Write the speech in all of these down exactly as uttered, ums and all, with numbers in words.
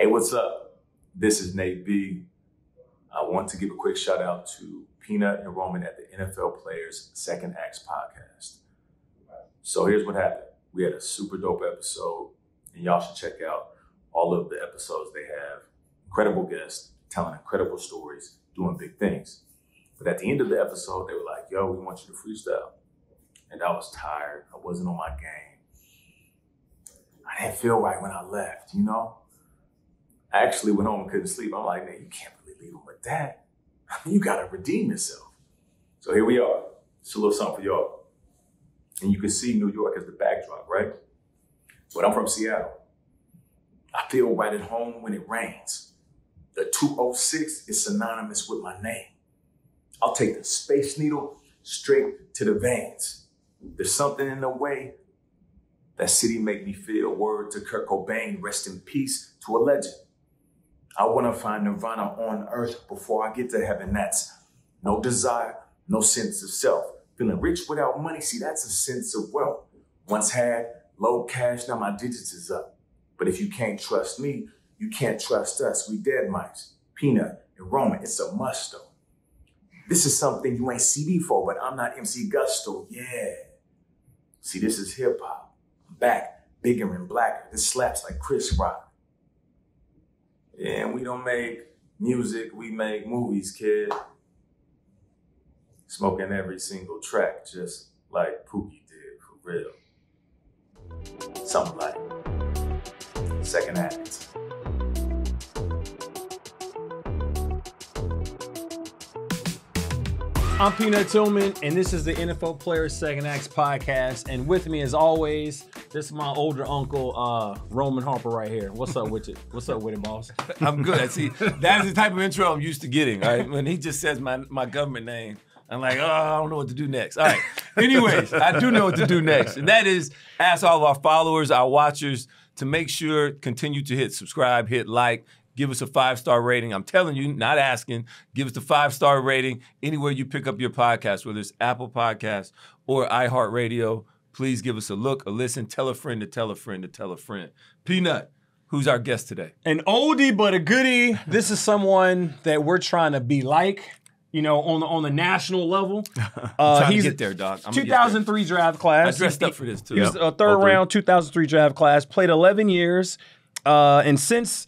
Hey, what's up? This is Nate B. I want to give a quick shout out to Peanut and Roman at the N F L Players Second Acts podcast. So here's what happened. We had a super dope episode, and y'all should check out all of the episodes they have. Incredible guests, telling incredible stories, doing big things. But at the end of the episode, they were like, yo, we want you to freestyle. And I was tired. I wasn't on my game. I didn't feel right when I left, you know? I actually went home and couldn't sleep. I'm like, man, you can't really leave him with that. I mean, you gotta redeem yourself. So here we are. It's a little something for y'all. And you can see New York as the backdrop, right? But I'm from Seattle. I feel right at home when it rains. The two oh six is synonymous with my name. I'll take the Space Needle straight to the veins. There's something in the way that city make me feel. Word to Kurt Cobain, rest in peace to a legend. I want to find Nirvana on earth before I get to heaven. That's no desire, no sense of self. Feeling rich without money, see, that's a sense of wealth. Once had low cash, now my digits is up. But if you can't trust me, you can't trust us. We dead mice, Peanut and Roman. It's a must though. This is something you ain't see before, but I'm not M C Gusto, yeah. See, this is hip hop. I'm back, bigger and blacker. This slaps like Chris Rock. Yeah, and we don't make music, we make movies, kid. Smoking every single track, just like Pookie did, for real. Something like Second Act. I'm Peanut Tillman, and this is the N F L Players Second Acts podcast. And with me, as always, this is my older uncle, uh, Roman Harper, right here. What's up with it? What's up with it, boss? I'm good. I see. That's the type of intro I'm used to getting. All right, when he just says my my government name, I'm like, oh, I don't know what to do next. All right. Anyways, I do know what to do next, and that is ask all of our followers, our watchers, to make sure continue to hit subscribe, hit like. Give us a five-star rating. I'm telling you, not asking. Give us the five-star rating anywhere you pick up your podcast, whether it's Apple Podcasts or iHeartRadio. Please give us a look, a listen. Tell a friend to tell a friend to tell a friend. Peanut, who's our guest today? An oldie but a goodie. This is someone that we're trying to be like, you know, on the, on the national level. I'm uh, he's to get there, Doc. I'm two thousand three there. Draft class. I dressed up for this, too. He was a third round two thousand three draft class. Played eleven years. Uh, and since...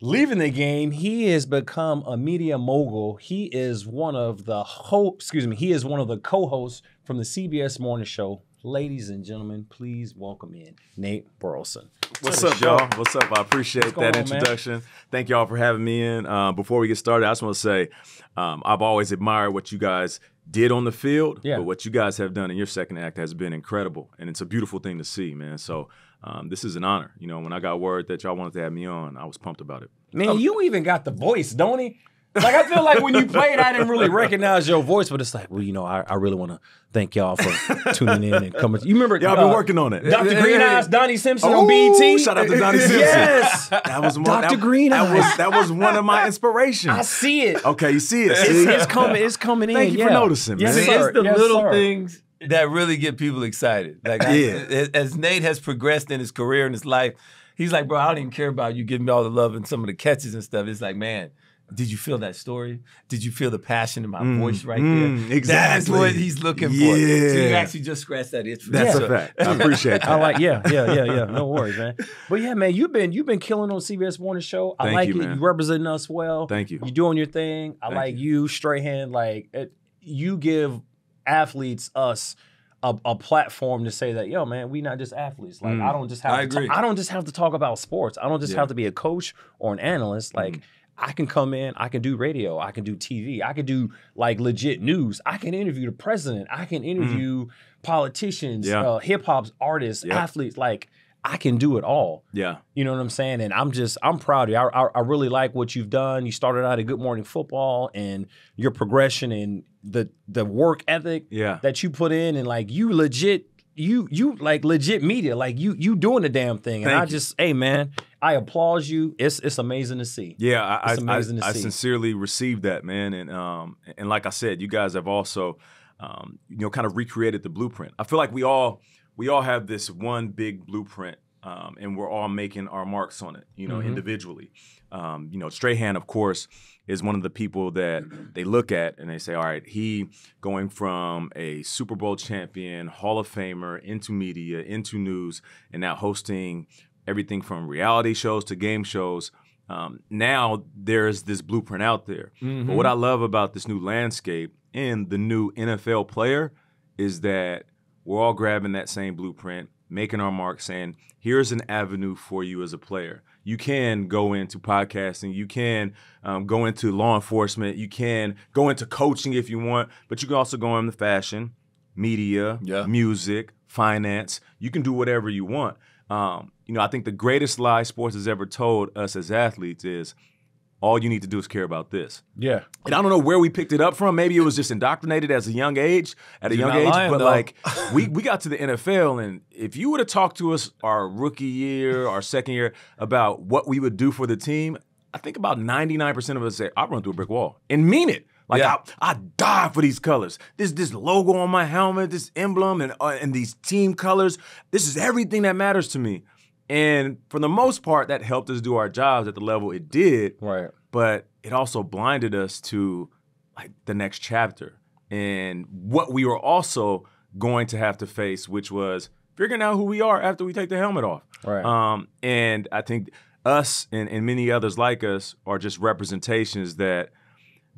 leaving the game, he has become a media mogul. He is one of the ho- excuse me, he is one of the co-hosts from the C B S Morning Show. Ladies and gentlemen, please welcome in Nate Burleson. What's up, y'all? What's up? I appreciate that on, introduction. Man? Thank y'all for having me in. Uh, before we get started, I just want to say um, I've always admired what you guys did on the field, yeah. but what you guys have done in your second act has been incredible, and it's a beautiful thing to see, man. So. Um, this is an honor. You know, when I got word that y'all wanted to have me on, I was pumped about it. Man, um, you even got the voice, don't he? Like, I feel like when you played, I didn't really recognize your voice, but it's like, well, you know, I, I really want to thank y'all for tuning in and coming. You remember? Y'all uh, been working on it. Doctor Yeah, Green Eyes, Donnie Simpson oh, on B E T. Shout out to Donnie Simpson. Yes. That was one, Doctor That, Green Eyes. That was, that was one of my inspirations. I see it. Okay, you see it. See? It's, it's coming, it's coming in. Thank you yeah. for noticing, yes, man. Sir. It's the yes, little sir. things. That really get people excited. Like yeah. as, as Nate has progressed in his career and his life, he's like, bro, I don't even care about you giving me all the love and some of the catches and stuff. It's like, man, did you feel that story? Did you feel the passion in my mm, voice right mm, there? Exactly. That's what he's looking yeah. for. So you actually just scratched that itch. That's yeah. a fact. I appreciate that. I like, yeah, yeah, yeah, yeah. No worries, man. But yeah, man, you've been you've been killing on C B S Morning Show. I Thank like you, it. Man. You're representing us well. Thank you. You're doing your thing. I Thank like you, you Strahan. Like it, you give athletes, us, a, a platform to say that, yo, man, we not just athletes. Like, mm. I don't just have I to agree. I don't just have to talk about sports. I don't just yeah. have to be a coach or an analyst. Like, mm. I can come in, I can do radio, I can do T V, I can do, like, legit news. I can interview the president. I can interview mm. politicians, yeah. uh, hip-hop's artists, yeah. athletes. Like, I can do it all. Yeah. You know what I'm saying? And I'm just, I'm proud of you. I, I, I really like what you've done. You started out at Good Morning Football and your progression and the the work ethic yeah. that you put in. And like you legit, you you like legit media. Like you you doing the damn thing. And Thank I just, you. hey man, I applaud you. It's it's amazing to see. Yeah, I, it's amazing I, I, to see. I sincerely received that, man. And um and like I said, you guys have also um you know kind of recreated the blueprint. I feel like we all We all have this one big blueprint Um, and we're all making our marks on it, you know, mm-hmm. individually. Um, you know, Strahan, of course, is one of the people that they look at and they say, all right, he going from a Super Bowl champion, Hall of Famer, into media, into news, and now hosting everything from reality shows to game shows. Um, now there's this blueprint out there. Mm-hmm. But what I love about this new landscape and the new N F L player is that we're all grabbing that same blueprint, making our mark, saying, here's an avenue for you as a player. You can go into podcasting. You can um, go into law enforcement. You can go into coaching if you want. But you can also go into fashion, media, yeah. music, finance. You can do whatever you want. Um, you know, I think the greatest lie sports has ever told us as athletes is, all you need to do is care about this. Yeah. And I don't know where we picked it up from. Maybe it was just indoctrinated as a young age, at a You're young age. Lying, but though. like we, we got to the N F L, and if you would have talked to us our rookie year, our second year, about what we would do for the team, I think about ninety-nine percent of us say, I'll run through a brick wall and mean it. Like yeah. I, I die for these colors. This this logo on my helmet, this emblem, and uh, and these team colors. This is everything that matters to me. And for the most part, that helped us do our jobs at the level it did. Right. But it also blinded us to like the next chapter and what we were also going to have to face, which was figuring out who we are after we take the helmet off. Right. Um, and I think us and, and many others like us are just representations that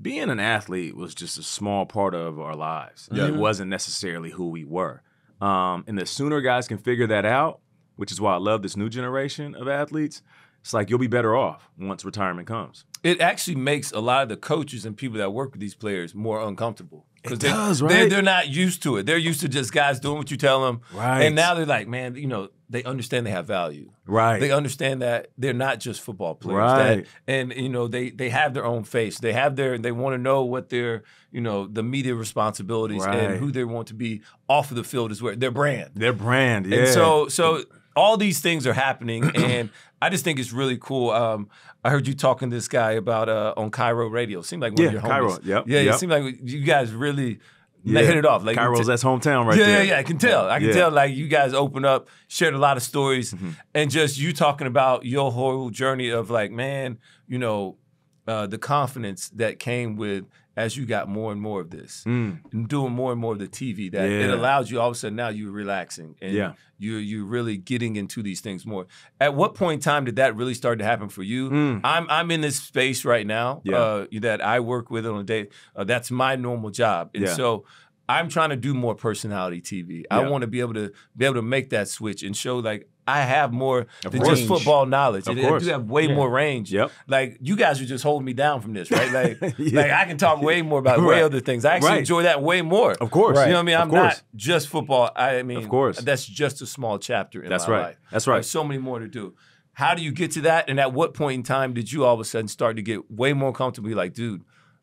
being an athlete was just a small part of our lives. Yeah. It wasn't necessarily who we were. Um, and the sooner guys can figure that out, which is why I love this new generation of athletes, it's like you'll be better off once retirement comes. It actually makes a lot of the coaches and people that work with these players more uncomfortable. It they, does, right? They're, they're not used to it. They're used to just guys doing what you tell them. Right. And now they're like, man, you know, they understand they have value. Right. They understand that they're not just football players. Right. That, and, you know, they they have their own face. They have their, they want to know what their, you know, the media responsibilities right. and who they want to be off of the field is where their brand. Their brand, yeah. And so, so all these things are happening, and I just think it's really cool. Um, I heard you talking to this guy about uh, on Cairo Radio. It seemed like one yeah, of your homies. Cairo, yep, yeah, yep. It seemed like you guys really yeah. hit it off. Like Cairo's that's hometown right yeah, there. Yeah, yeah, I can tell. I can yeah. tell like you guys opened up, shared a lot of stories, mm-hmm. and just you talking about your whole journey of like, man, you know, uh, the confidence that came with as you got more and more of this, mm. and doing more and more of the T V, that yeah. it allows you all of a sudden now you're relaxing and yeah. you're, you're really getting into these things more. At what point in time did that really start to happen for you? Mm. I'm I'm in this space right now yeah. uh, that I work with on a day. Uh, that's my normal job. And yeah. so I'm trying to do more personality T V. Yeah. I want to be able to be able to make that switch and show like, I have more of than range. Just football knowledge. Of course. I do have way yeah. more range. Yep. Like, you guys are just holding me down from this, right? Like, yeah. like I can talk way more about right. way other things. I actually right. enjoy that way more. Of course. Right. You know what I mean? Of I'm course. Not just football. I mean, of course. That's just a small chapter in that's my right. life. That's right. There's so many more to do. How do you get to that? And at what point in time did you all of a sudden start to get way more comfortable? Like, dude,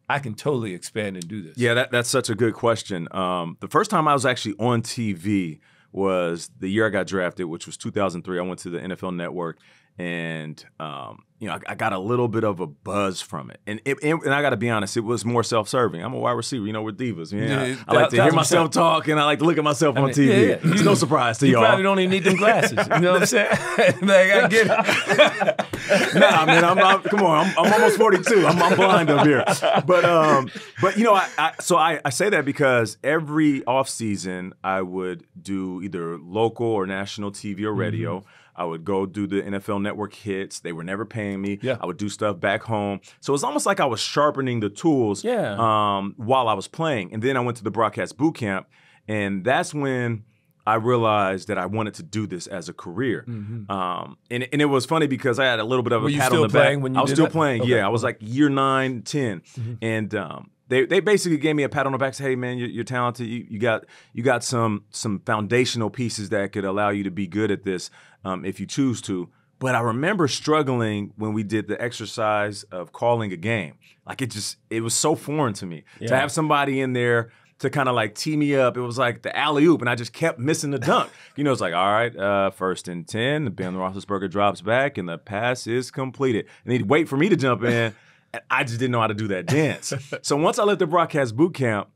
I can totally expand and do this. Yeah, that, that's such a good question. Um, the first time I was actually on T V was the year I got drafted, which was two thousand three. I went to the N F L Network, and um, you know, I, I got a little bit of a buzz from it. And it, and I got to be honest, it was more self-serving. I'm a wide receiver, you know, we're divas. You know, yeah, I, that, I like to hear myself saying. Talk, and I like to look at myself I mean, on T V. Yeah, yeah. It's no surprise to y'all. You probably don't even need them glasses. You know what I'm saying? Like, I get it. Nah, man, I'm, I'm come on, I'm, I'm almost forty-two. I'm, I'm blind up here. But um, but you know, I, I so I, I say that because every offseason I would do either local or national T V or radio. Mm-hmm. I would go do the N F L Network hits. They were never paying me. Yeah. I would do stuff back home. So it's almost like I was sharpening the tools yeah. um, while I was playing. And then I went to the broadcast boot camp, and that's when I realized that I wanted to do this as a career. Mm-hmm. um, and, and it was funny because I had a little bit of were a pat on the back. When you I was still that? Playing. Okay. Yeah, I was like year nine, ten. Mm-hmm. And um, they they basically gave me a pat on the back. Said, hey man, you're, you're talented. You, you got you got some some foundational pieces that could allow you to be good at this um, if you choose to. But I remember struggling when we did the exercise of calling a game. Like it just it was so foreign to me yeah. to have somebody in there to kind of like tee me up. It was like the alley-oop, and I just kept missing the dunk. You know, it's like, all right, uh, first and ten. Ben Roethlisberger drops back, and the pass is completed. And he'd wait for me to jump in. And I just didn't know how to do that dance. So once I left the broadcast boot camp,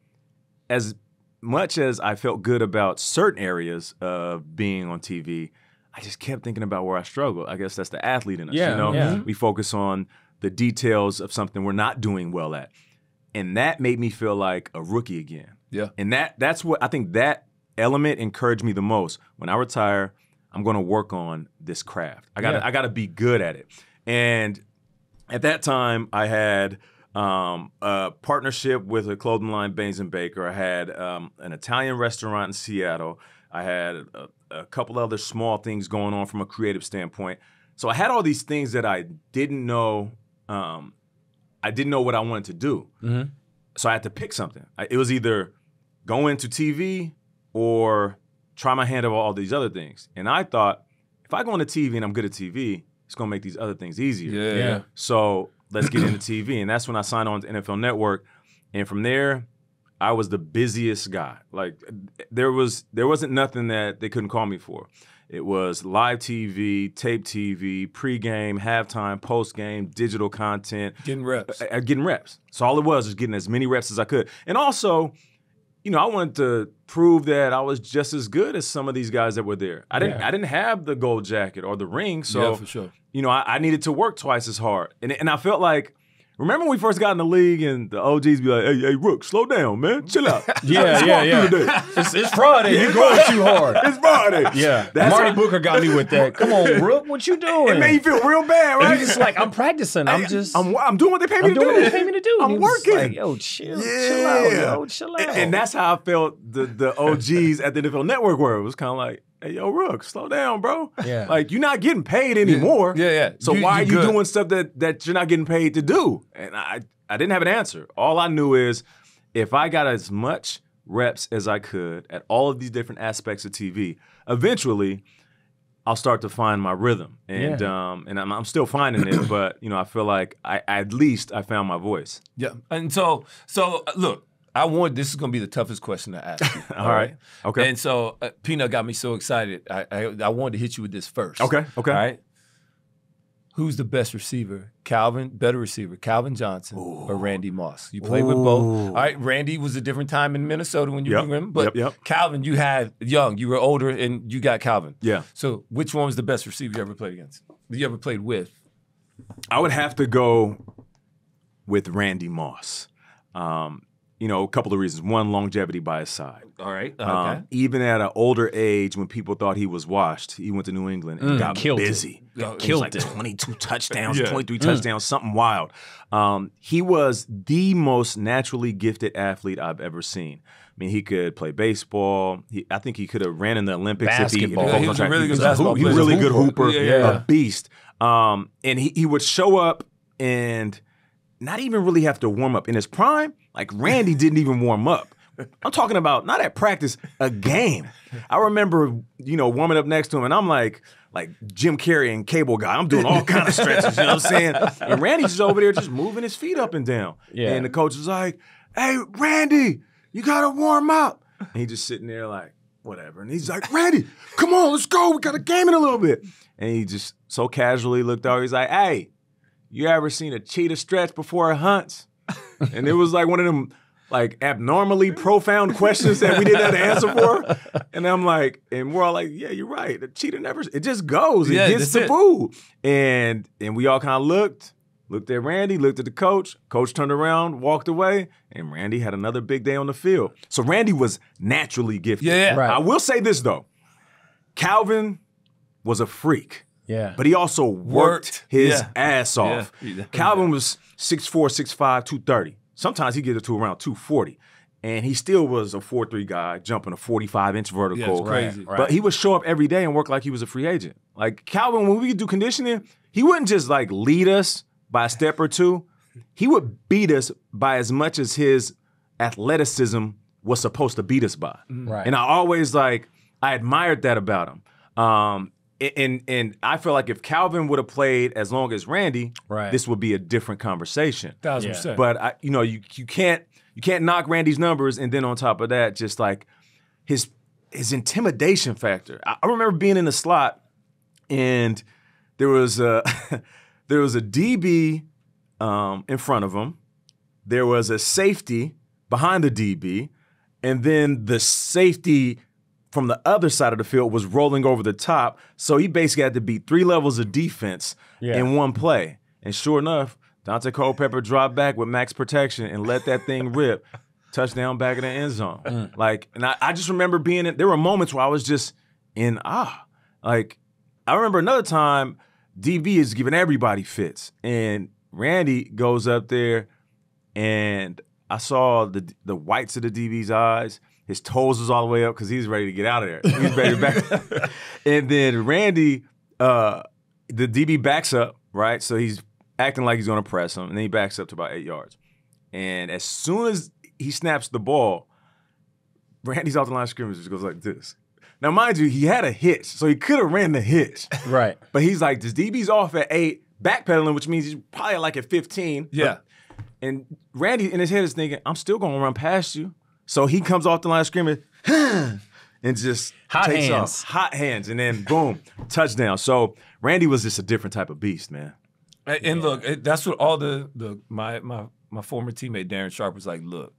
as much as I felt good about certain areas of being on T V, I just kept thinking about where I struggle. I guess that's the athlete in us. Yeah, you know, yeah. We focus on the details of something we're not doing well at, and that made me feel like a rookie again. Yeah, and that that's what I think that element encouraged me the most. When I retire, I'm going to work on this craft. I got yeah. I got to be good at it. And at that time, I had um, a partnership with a clothing line, Baynes and Baker. I had um, an Italian restaurant in Seattle. I had a, a couple other small things going on from a creative standpoint. So I had all these things that I didn't know. Um, I didn't know what I wanted to do. Mm-hmm. So I had to pick something. I, it was either go into T V or try my hand at all these other things. And I thought, if I go into T V and I'm good at T V, it's going to make these other things easier. Yeah. yeah. So let's get into T V. And that's when I signed on to N F L Network. And from there, I was the busiest guy. Like there was, there wasn't nothing that they couldn't call me for. It was live T V, tape T V, pregame, halftime, postgame, digital content. Getting reps. Uh, getting reps. So all it was was getting as many reps as I could. And also, you know, I wanted to prove that I was just as good as some of these guys that were there. I didn't, yeah. I didn't have the gold jacket or the ring, so yeah, for sure. you know, I, I needed to work twice as hard. And and I felt like, remember when we first got in the league and the O Gs be like, "Hey, hey, Rook, slow down, man, chill out." yeah, yeah, yeah. It's, it's Friday. You're going too hard. It's Friday. Yeah, that's Marty how, Booker got me with that. Come on, Rook, what you doing? It made you feel real bad, right? He's just like, "I'm practicing. I'm just, I'm, I'm doing what they pay me I'm to do. I'm doing what they pay me to do. I'm working." Like, yo, chill, yeah. chill out, yo, chill out. And, and that's how I felt. The the O Gs at the N F L Network were. It was kind of like, "Hey, yo, Rook, slow down, bro. Yeah. Like, you're not getting paid anymore. Yeah, yeah. yeah. So you, why are you good. doing stuff that, that you're not getting paid to do?" And I, I didn't have an answer. All I knew is if I got as much reps as I could at all of these different aspects of T V, eventually I'll start to find my rhythm. And yeah. um, and I'm, I'm still finding it, but, you know, I feel like I at least I found my voice. Yeah. And so, so look. I want, this is going to be the toughest question to ask you. all, all right. right. Okay. And so uh, Peanut got me so excited. I, I I wanted to hit you with this first. Okay. Okay. All right. Who's the best receiver? Calvin, better receiver, Calvin Johnson Ooh. or Randy Moss? You played Ooh. with both. All right. Randy was a different time in Minnesota when you yep. were in, but yep, yep. Calvin, you had young, you were older, and you got Calvin. Yeah. So which one was the best receiver you ever played against? You ever played with? I would have to go with Randy Moss. Um, You know, a couple of reasons. One, longevity by his side. All right. Okay. Um, even at an older age, when people thought he was washed, he went to New England and mm, got killed busy. It. Got killed it. Was like twenty-two touchdowns, yeah. twenty-three mm. touchdowns, something wild. Um, he was the most naturally gifted athlete I've ever seen. I mean, he could play baseball. He, I think he could have ran in the Olympics. Basketball. If he, yeah, he was a really good basketball player. He was a really good hooper, yeah, yeah. a beast. Um, and he, he would show up and not even really have to warm up. In his prime, like Randy didn't even warm up. I'm talking about not at practice, a game. I remember, you know, warming up next to him and I'm like, like Jim Carrey and Cable Guy. I'm doing all kinds of stretches, you know what I'm saying? And Randy's just over there just moving his feet up and down. Yeah. And the coach was like, "Hey, Randy, you gotta warm up." And he just sitting there like, whatever. And he's like, "Randy, come on, let's go. We got a game in a little bit." And he just so casually looked over, he's like, "Hey, you ever seen a cheetah stretch before it hunts?" And it was like one of them like abnormally profound questions that we didn't have an answer for. And I'm like, and we're all like, "Yeah, you're right. The cheetah never, it just goes. It yeah, gets the it. food." And and we all kind of looked, looked at Randy, looked at the coach. Coach turned around, walked away, and Randy had another big day on the field. So Randy was naturally gifted. Yeah, right. I will say this though, Calvin was a freak. Yeah. But he also worked, worked. his yeah. ass off. Yeah. Calvin was six four, six five, two thirty. Sometimes he gets to around two forty. And he still was a four three guy jumping a forty-five inch vertical. Yeah, it's crazy. Right. But he would show up every day and work like he was a free agent. Like Calvin, when we could do conditioning, he wouldn't just like lead us by a step or two. He would beat us by as much as his athleticism was supposed to beat us by. Right. And I always like, I admired that about him. Um, And and I feel like if Calvin would have played as long as Randy, right. this would be a different conversation. Thousand yeah. percent. But I, you know, you you can't you can't knock Randy's numbers, and then on top of that, just like his his intimidation factor. I, I remember being in the slot, and there was a there was a D B um, in front of him, there was a safety behind the D B, and then the safety from the other side of the field was rolling over the top. So he basically had to beat three levels of defense yeah. in one play. And sure enough, Dante Culpepper dropped back with max protection and let that thing rip. Touchdown back in the end zone. Mm. Like, and I, I just remember being in, there were moments where I was just in awe. Like, I remember another time, D B is giving everybody fits. And Randy goes up there, and I saw the the whites of the D B's eyes. His toes was all the way up because he was ready to get out of there. He was ready to back. And then Randy, uh, the D B backs up, right? So he's acting like he's going to press him, and then he backs up to about eight yards. And as soon as he snaps the ball, Randy's off the line of scrimmage just goes like this. Now, mind you, he had a hitch, so he could have ran the hitch. Right. But he's like, this D B's off at eight, backpedaling, which means he's probably like at fifteen. Yeah. But, and Randy in his head is thinking, I'm still going to run past you. So he comes off the line screaming, huh, and just hot takes hands. off. Hot hands. And then, boom, touchdown. So Randy was just a different type of beast, man. And, and yeah. look, that's what all the, the my, my, my former teammate, Darren Sharp, was like, look,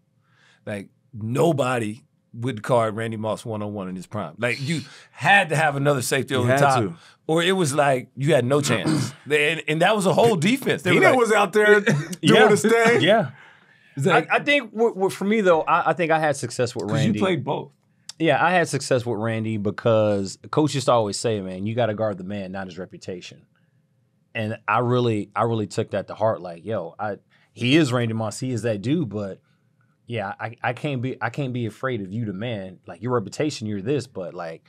like nobody would card Randy Moss one-on-one in his prime. Like, you had to have another safety over the top. To. Or it was like, you had no chance. and, and that was a whole defense. Peanut like, was out there doing yeah. his thing. Yeah. That, I, I think, w w for me, though, I, I think I had success with Randy. You played both. Yeah, I had success with Randy because Coach used to always say, man, you got to guard the man, not his reputation. And I really I really took that to heart. Like, yo, I he is Randy Moss. He is that dude, but... Yeah, I, I can't be I can't be afraid of you, the man. Like your reputation, you're this, but like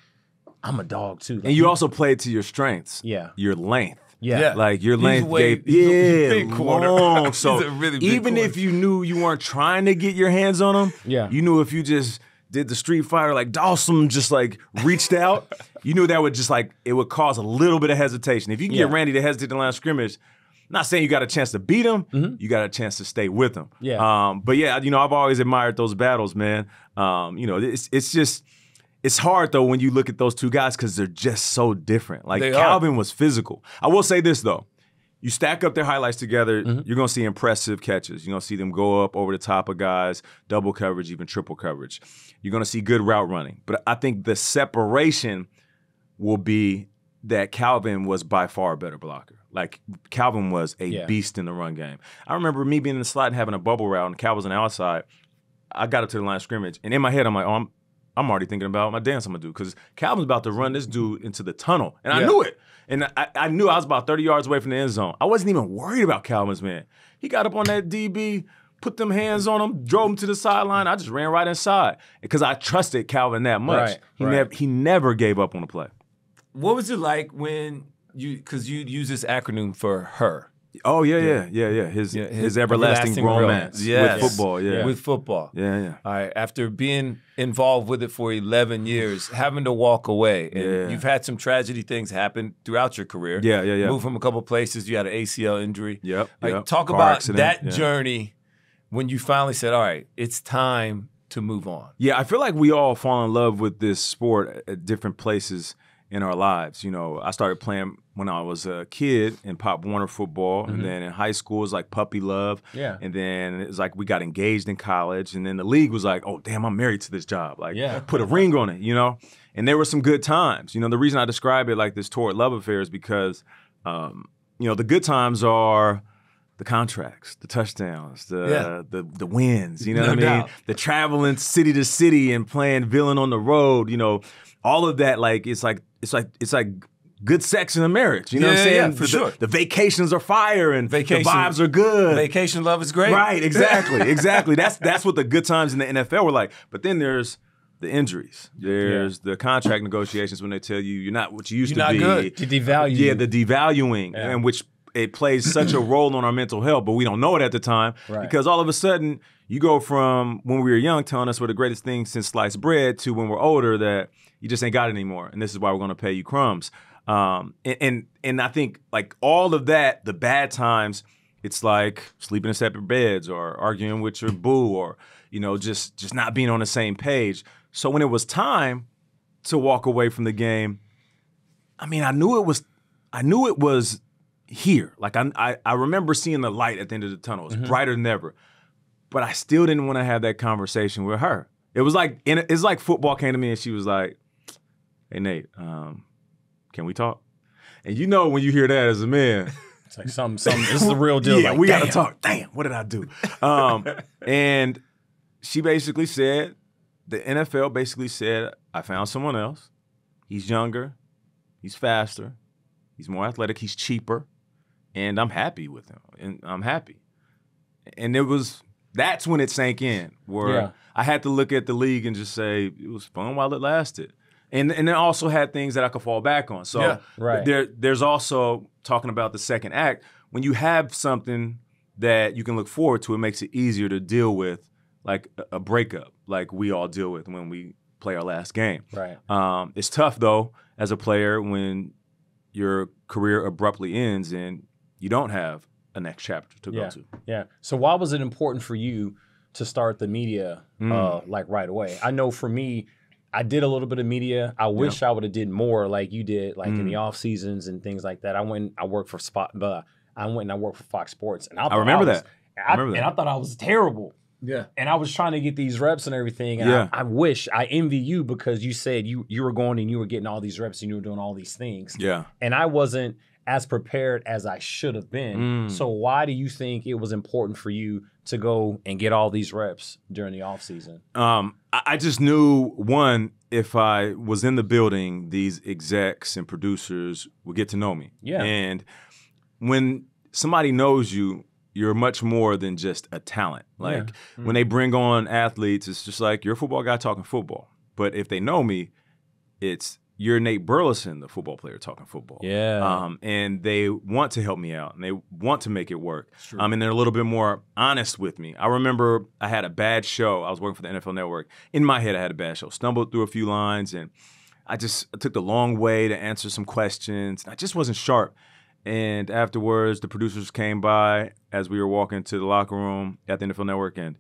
I'm a dog too. Like, and you also played to your strengths. Yeah, your length. Yeah, yeah. Like your he's length way, gave he's yeah a big corner. Long. So he's a really big even corner. If you knew you weren't trying to get your hands on him, yeah, you knew if you just did the Street Fighter, like Dawson just like reached out, you knew that would just like it would cause a little bit of hesitation. If you can yeah. get Randy to hesitate in the line of scrimmage. Not saying you got a chance to beat him, mm-hmm. you got a chance to stay with him. Yeah. Um, but yeah, you know, I've always admired those battles, man. Um, you know, it's it's just it's hard though when you look at those two guys because they're just so different. Like they Calvin are. was physical. I will say this though, you stack up their highlights together, mm-hmm. you're gonna see impressive catches. You're gonna see them go up over the top of guys, double coverage, even triple coverage. You're gonna see good route running. But I think the separation will be that Calvin was by far a better blocker. Like, Calvin was a yeah. beast in the run game. I remember me being in the slot and having a bubble route, and Calvin's on the outside. I got up to the line of scrimmage, and in my head, I'm like, oh, I'm, I'm already thinking about my dance I'm going to do, because Calvin's about to run this dude into the tunnel, and yeah. I knew it. And I, I knew I was about thirty yards away from the end zone. I wasn't even worried about Calvin's man. He got up on that D B, put them hands on him, drove him to the sideline. I just ran right inside, because I trusted Calvin that much. Right, he, right. Nev he never gave up on the play. What was it like when... You, because you use this acronym for her. Oh yeah, yeah, yeah, yeah. His yeah, his, his everlasting, everlasting romance, romance. Yes. with football, yeah. yeah, with football, yeah, yeah. All right. After being involved with it for eleven years, having to walk away, and yeah. you've had some tragedy things happen throughout your career. Yeah, yeah, yeah. Moved from a couple of places. You had an A C L injury. Yep. Like, yep. Talk Car about accident. that yeah. journey when you finally said, "All right, it's time to move on." Yeah, I feel like we all fall in love with this sport at different places in our lives. You know, I started playing when I was a kid in Pop Warner football, mm-hmm. and then in high school it was like puppy love, yeah. and then it was like we got engaged in college, and then the league was like, oh damn, I'm married to this job, like yeah. put a ring on it, you know? And there were some good times. You know, the reason I describe it like this torrid love affair is because, um, you know, the good times are the contracts, the touchdowns, the yeah. the, the wins, you know no what I mean? Doubt. The traveling city to city and playing villain on the road, you know, all of that, like it's like it's like it's like good sex in a marriage. You know yeah, what I'm saying? Yeah, for the, sure. The vacations are fire and vacation, the vibes are good. Vacation love is great. Right, exactly, exactly. That's that's what the good times in the N F L were like. But then there's the injuries. There's yeah. the contract negotiations when they tell you you're not what you used you're to be. You're not good. To devalue. Yeah, the devaluing, yeah. and which it plays such a role on our mental health, but we don't know it at the time right. because all of a sudden you go from when we were young telling us we're the greatest thing since sliced bread to when we're older that you just ain't got it anymore, and this is why we're going to pay you crumbs. Um, and, and and I think like all of that, the bad times, it's like sleeping in separate beds or arguing with your boo, or you know just just not being on the same page. So when it was time to walk away from the game, I mean, I knew it was, I knew it was here. Like I I, I remember seeing the light at the end of the tunnel. It's mm-hmm. brighter than ever, but I still didn't want to have that conversation with her. It was like, it's like football came to me and she was like, hey, Nate, um, can we talk? And you know when you hear that as a man. It's like something, something, this is the real deal. Yeah, like, we got to talk. Damn, what did I do? Um, and she basically said, the N F L basically said, I found someone else. He's younger. He's faster. He's more athletic. He's cheaper. And I'm happy with him. And I'm happy. And it was, that's when it sank in, where yeah. I had to look at the league and just say, it was fun while it lasted. And and then also had things that I could fall back on. So yeah, right. there there's also, talking about the second act, when you have something that you can look forward to, it makes it easier to deal with, like a, a breakup, like we all deal with when we play our last game. Right. Um, it's tough, though, as a player when your career abruptly ends and you don't have a next chapter to yeah. go to. Yeah. So why was it important for you to start the media mm. uh, like right away? I know for me, I did a little bit of media. I wish yeah. I would have did more like you did, like mm. in the off seasons and things like that. I went, I worked for Spot, but I went and I worked for Fox Sports, and I, I remember I was, that. I remember I, that. And I thought I was terrible. Yeah. And I was trying to get these reps and everything. And yeah. I, I wish, I envy you, because you said you you were going and you were getting all these reps and you were doing all these things. Yeah. And I wasn't as prepared as I should have been. Mm. So why do you think it was important for you to go and get all these reps during the offseason? Um, I just knew, one, if I was in the building, these execs and producers would get to know me. Yeah. And when somebody knows you, you're much more than just a talent. Like yeah. mm. when they bring on athletes, it's just like, you're a football guy talking football. But if they know me, it's, you're Nate Burleson, the football player, talking football. Yeah. Um, and they want to help me out, and they want to make it work. Sure. Um, and they're a little bit more honest with me. I remember I had a bad show. I was working for the N F L Network. In my head, I had a bad show. Stumbled through a few lines, and I just I took the long way to answer some questions. I just wasn't sharp. And afterwards, the producers came by as we were walking to the locker room at the N F L Network, and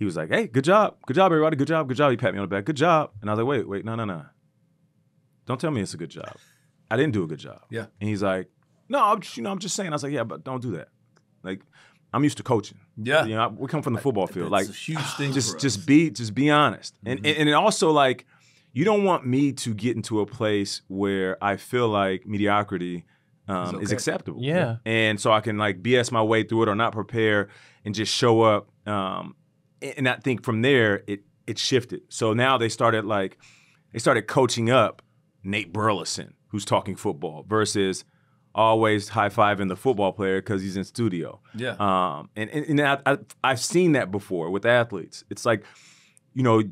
he was like, hey, good job. Good job, everybody. Good job. Good job. He pat me on the back. Good job. And I was like, wait, wait, no, no, no. Don't tell me it's a good job. I didn't do a good job. Yeah. And he's like, no, I'm just, you know, I'm just saying. I was like, yeah, but don't do that. Like, I'm used to coaching. Yeah. You know, I, we come from the football field. That's like a huge thing. Just, for us. just be, just be honest. Mm-hmm. And, and and also, like, you don't want me to get into a place where I feel like mediocrity um, okay. is acceptable. Yeah. And so I can like B S my way through it, or not prepare and just show up. Um, and I think from there it it shifted. So now they started like they started coaching up Nate Burleson, who's talking football, versus always high-fiving the football player because he's in studio. Yeah. Um, and and, and I, I, I've seen that before with athletes. It's like, you know,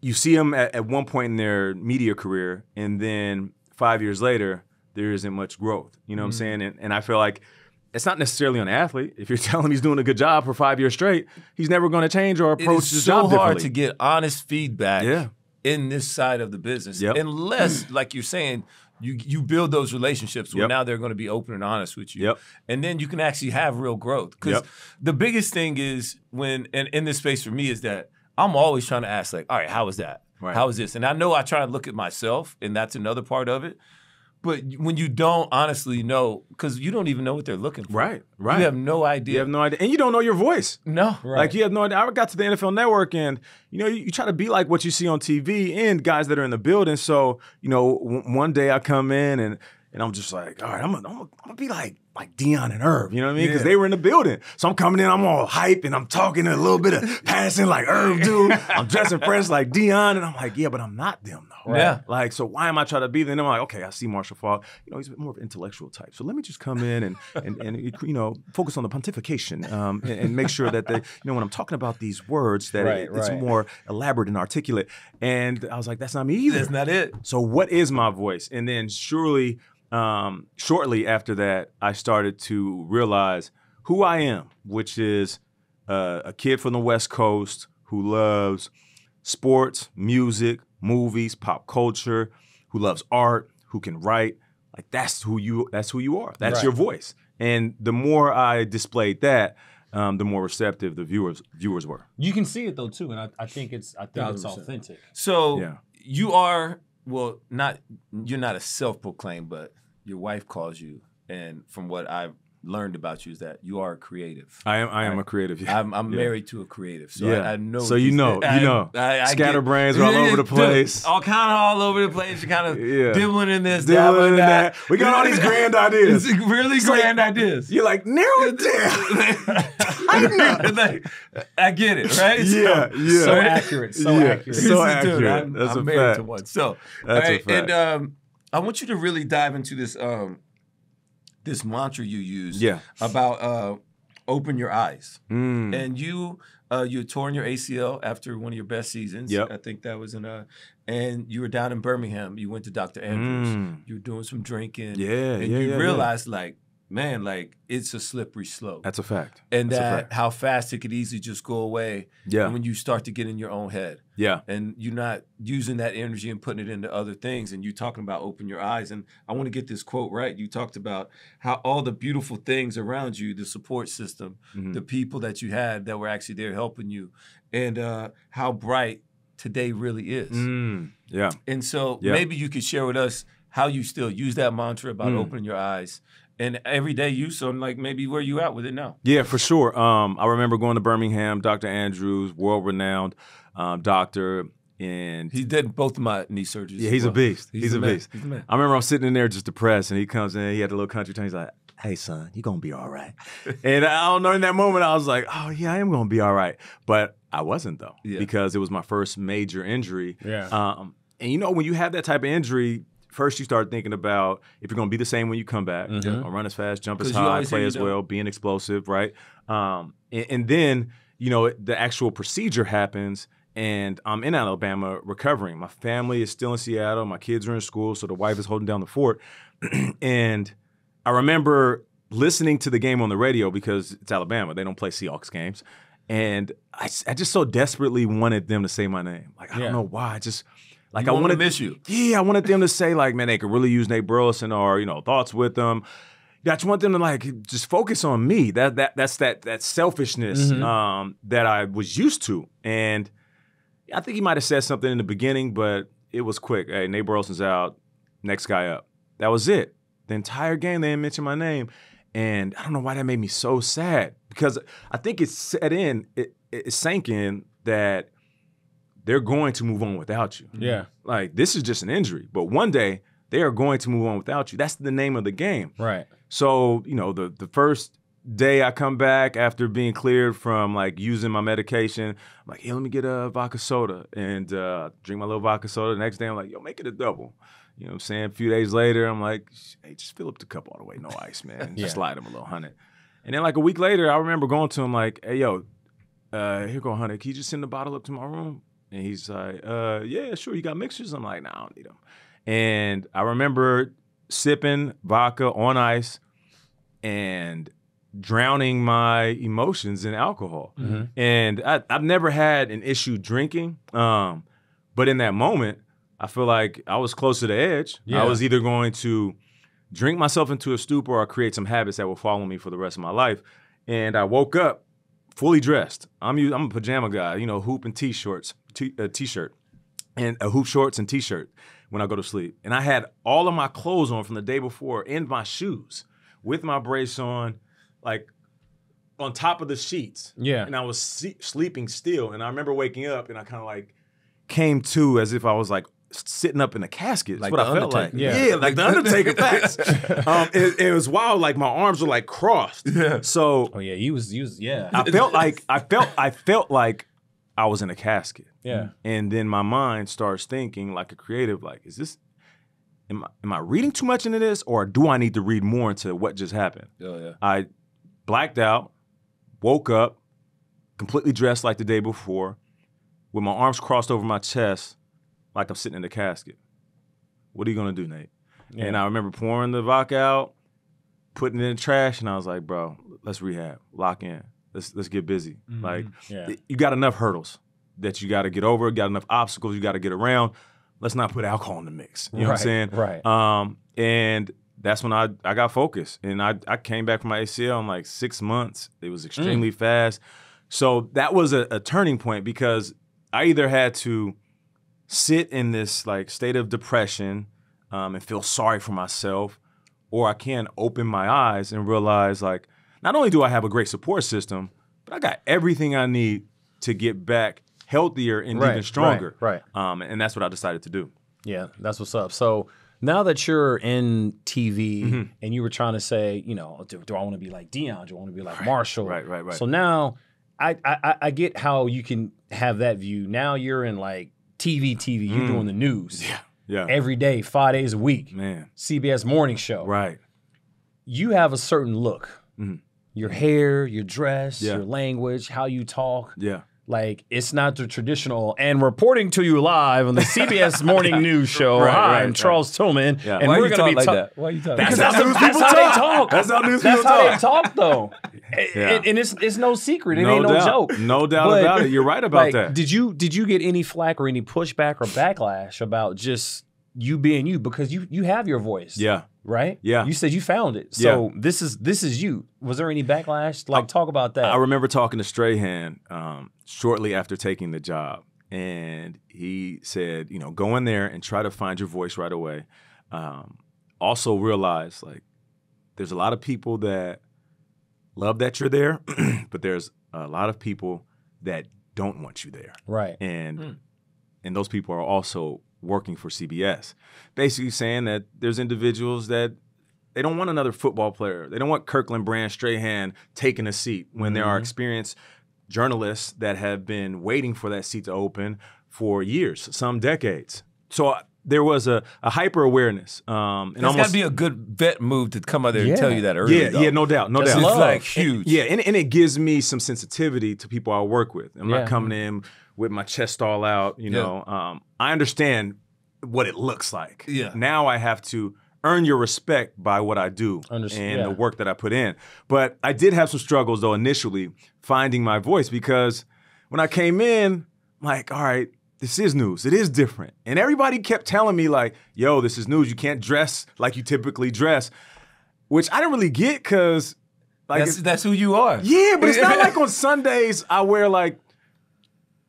you see them at, at one point in their media career, and then five years later, there isn't much growth. You know mm-hmm. what I'm saying? And, and I feel like it's not necessarily an athlete. If you're telling him he's doing a good job for five years straight, he's never going to change or approach his job differently. It's so hard to get honest feedback. Yeah. In this side of the business, yep. unless, like you're saying, you you build those relationships where yep. now they're going to be open and honest with you, yep. and then you can actually have real growth. Because yep. the biggest thing is when, and in this space for me, is that I'm always trying to ask, like, all right, how is that? Right. How is this? And I know I try to look at myself, and that's another part of it. But when you don't honestly know, because you don't even know what they're looking for. Right, right. You have no idea. You have no idea. And you don't know your voice. No. Right. Like, you have no idea. I got to the N F L Network, and, you know, you, you try to be like what you see on T V and guys that are in the building. So, you know, w one day I come in, and and I'm just like, all right, I'm gonna, I'm gonna, I'm gonna be like like Deion and Irv, you know what I mean? Because yeah. they were in the building. So I'm coming in, I'm all hype, and I'm talking a little bit of passing like Irv, dude. I'm dressing fresh like Deion, and I'm like, yeah, but I'm not them, though. Right? Yeah. Like, so why am I trying to be them? And I'm like, okay, I see Marshall Faulk. You know, he's a bit more of an intellectual type. So let me just come in and, and, and you know, focus on the pontification um, and, and make sure that, they, you know, when I'm talking about these words, that right, it, it's right. more elaborate and articulate. And I was like, that's not me either. That's not it. So what is my voice? And then surely... Um, shortly after that, I started to realize who I am, which is uh, a kid from the West Coast who loves sports, music, movies, pop culture, who loves art, who can write. Like, that's who you, that's who you are. That's right. your voice. And the more I displayed that, um, the more receptive the viewers viewers were. You can see it though too, and I, I think it's I think one hundred percent. It's authentic. So yeah. you are. Well, not you're not a self-proclaimed, but your wife calls you, and from what I learned about you is that you are a creative. I am. I am right? a creative. Yeah. I'm, I'm yeah. married to a creative, so yeah. I, I know. So you know, I, you know, I, I, scatterbrains I get, are all over the place. All kind of all over the place. You're kind of yeah. dibbling in this, dibbling in that. that. We got all these grand ideas. It's really it's grand like, ideas. You're like narrow it down. I, like, I get it, right? Yeah, so, yeah. So accurate. So yeah. accurate. So accurate. Dude, I'm, That's I'm a married fact. to one. So that's right, a fact. And um, I want you to really dive into this. Um, this mantra you use yeah. about uh, open your eyes. Mm. And you uh, you had torn your A C L after one of your best seasons. Yep. I think that was in a, and you were down in Birmingham. You went to Doctor Andrews. Mm. You were doing some drinking. Yeah, And yeah, you yeah, realized yeah. like, man, like it's a slippery slope. That's a fact. And That's that fact. how fast it could easily just go away yeah. when you start to get in your own head. Yeah. And you're not using that energy and putting it into other things. And you're talking about open your eyes. And I want to get this quote right. You talked about how all the beautiful things around you, the support system, mm-hmm. the people that you had that were actually there helping you, and uh, how bright today really is. Mm. Yeah. And so yeah. maybe you could share with us how you still use that mantra about mm. opening your eyes. And everyday use, so I'm like, maybe where you at with it now? Yeah, for sure. Um, I remember going to Birmingham, Doctor Andrews, world-renowned um, doctor, and he did both of my knee surgeries. Yeah, he's well. a beast. He's, he's a, a beast. He's a man. I remember I was sitting in there just depressed, and he comes in. He had a little country tone. He's like, "Hey, son, you're gonna be all right." And I don't know. In that moment, I was like, "Oh yeah, I am gonna be all right," but I wasn't though yeah. because it was my first major injury. Yeah. Um, and you know, when you have that type of injury. First, you start thinking about if you're going to be the same when you come back. Mm-hmm. I'll run as fast, jump as high, play as well, being explosive, right? Um, and, and then, you know, the actual procedure happens, and I'm in Alabama recovering. My family is still in Seattle. My kids are in school, so the wife is holding down the fort. And I remember listening to the game on the radio because it's Alabama. They don't play Seahawks games. And I, I just so desperately wanted them to say my name. Like, I yeah. don't know why. I just... Like you I wanted to miss you. Yeah, I wanted them to say like, man, they could really use Nate Burleson or you know thoughts with them. I just want them to like just focus on me. That that that's that that selfishness mm-hmm. um, that I was used to. And I think he might have said something in the beginning, but it was quick. Hey, Nate Burleson's out. Next guy up. That was it. The entire game they didn't mention my name, and I don't know why that made me so sad because I think it set in, it, it sank in that. They're going to move on without you. Yeah. Like, this is just an injury. But one day, they are going to move on without you. That's the name of the game. Right. So, you know, the, the first day I come back after being cleared from, like, using my medication, I'm like, hey, let me get a vodka soda. And uh, drink my little vodka soda. The next day, I'm like, yo, make it a double. You know what I'm saying? A few days later, I'm like, hey, just fill up the cup all the way. No ice, man. yeah. Just slide him a little hundred. And then, like, a week later, I remember going to him like, hey, yo, uh, here go hundred. Can you just send the bottle up to my room? And he's like, uh, yeah, sure, you got mixtures? I'm like, nah, I don't need them. And I remember sipping vodka on ice and drowning my emotions in alcohol. Mm-hmm. And I, I've never had an issue drinking, um, but in that moment, I feel like I was close to the edge. Yeah. I was either going to drink myself into a stupor or create some habits that will follow me for the rest of my life. And I woke up fully dressed. I'm, I'm a pajama guy, you know, hoop and t-shirts. T- a t-shirt and a hoop shorts and t-shirt when I go to sleep. And I had all of my clothes on from the day before and my shoes with my brace on, like on top of the sheets. Yeah. And I was see- sleeping still. And I remember waking up and I kind of like came to as if I was like sitting up in a casket. That's like what I felt like. Yeah. yeah, like the Undertaker facts. Um, it, it was wild. Like my arms were like crossed. Yeah. So. Oh yeah, he was, he was, yeah. I felt like, I felt, I felt like I was in a casket. Yeah. And then my mind starts thinking like a creative, like, is this, am I, am I reading too much into this or do I need to read more into what just happened? Oh, yeah. I blacked out, woke up, completely dressed like the day before, with my arms crossed over my chest, like I'm sitting in a casket. What are you gonna do, Nate? Yeah. And I remember pouring the vodka out, putting it in the trash, and I was like, bro, let's rehab, lock in. Let's, let's get busy. Mm-hmm. Like, yeah. you got enough hurdles that you got to get over, got enough obstacles you got to get around. Let's not put alcohol in the mix. You know right, what I'm saying? Right. Um, and that's when I, I got focused. And I, I came back from my A C L in like six months. It was extremely mm. fast. So that was a, a turning point because I either had to sit in this like state of depression um, and feel sorry for myself or I can open my eyes and realize, like, not only do I have a great support system, but I got everything I need to get back healthier and right, even stronger. Right, right. Um, and that's what I decided to do. Yeah, that's what's up. So now that you're in T V mm-hmm. and you were trying to say, you know, do, do I want to be like Deion? Do I want to be like right, Marshall? Right, right, right. So now I, I I get how you can have that view. Now you're in like T V, T V. You're mm. doing the news. Yeah, yeah. Every day, five days a week. Man. C B S Morning Show. Right. You have a certain look. Mm-hmm. Your hair, your dress, yeah. your language, how you talk. Yeah. Like, it's not the traditional, and reporting to you live on the C B S Morning News Show. Right, Hi, right, I'm Charles right. Tillman, yeah. and Why we're going to be talking. Like Why are you talking? Because that's, that's, that's how they talk. That's how news that's people how talk. That's how they talk, though. yeah. And, and it's it's no secret. It no ain't no doubt. joke. No doubt but, about it. You're right about like, that. Did you did you get any flack or any pushback or backlash about just you being you? Because you you have your voice. Yeah. Right? Yeah. You said you found it. So yeah. this is this is you. Was there any backlash? Like, I, talk about that. I remember talking to Strahan um, shortly after taking the job. And he said, you know, go in there and try to find your voice right away. Um, also realize, like, there's a lot of people that love that you're there, but there's a lot of people that don't want you there. Right. And, mm. and those people are also working for C B S, basically saying that there's individuals that they don't want another football player. They don't want Kirkland, Brand, Strahan taking a seat when mm-hmm. there are experienced journalists that have been waiting for that seat to open for years, some decades. So uh, there was a, a hyper awareness. Um, and That's got to be a good vet move to come out there yeah. and tell you that early. Yeah, though. yeah, no doubt, no doubt. It's like huge. It, yeah, and, and it gives me some sensitivity to people I work with. I'm yeah. not coming in with my chest all out, you yeah. know. Um, I understand what it looks like. Yeah. Now I have to earn your respect by what I do Understood. and yeah. the work that I put in. But I did have some struggles, though, initially finding my voice, because when I came in, I'm like, all right, this is news. It is different. And everybody kept telling me, like, yo, this is news. You can't dress like you typically dress, which I didn't really get, because like, that's, that's who you are. Yeah, but it's not like on Sundays I wear, like,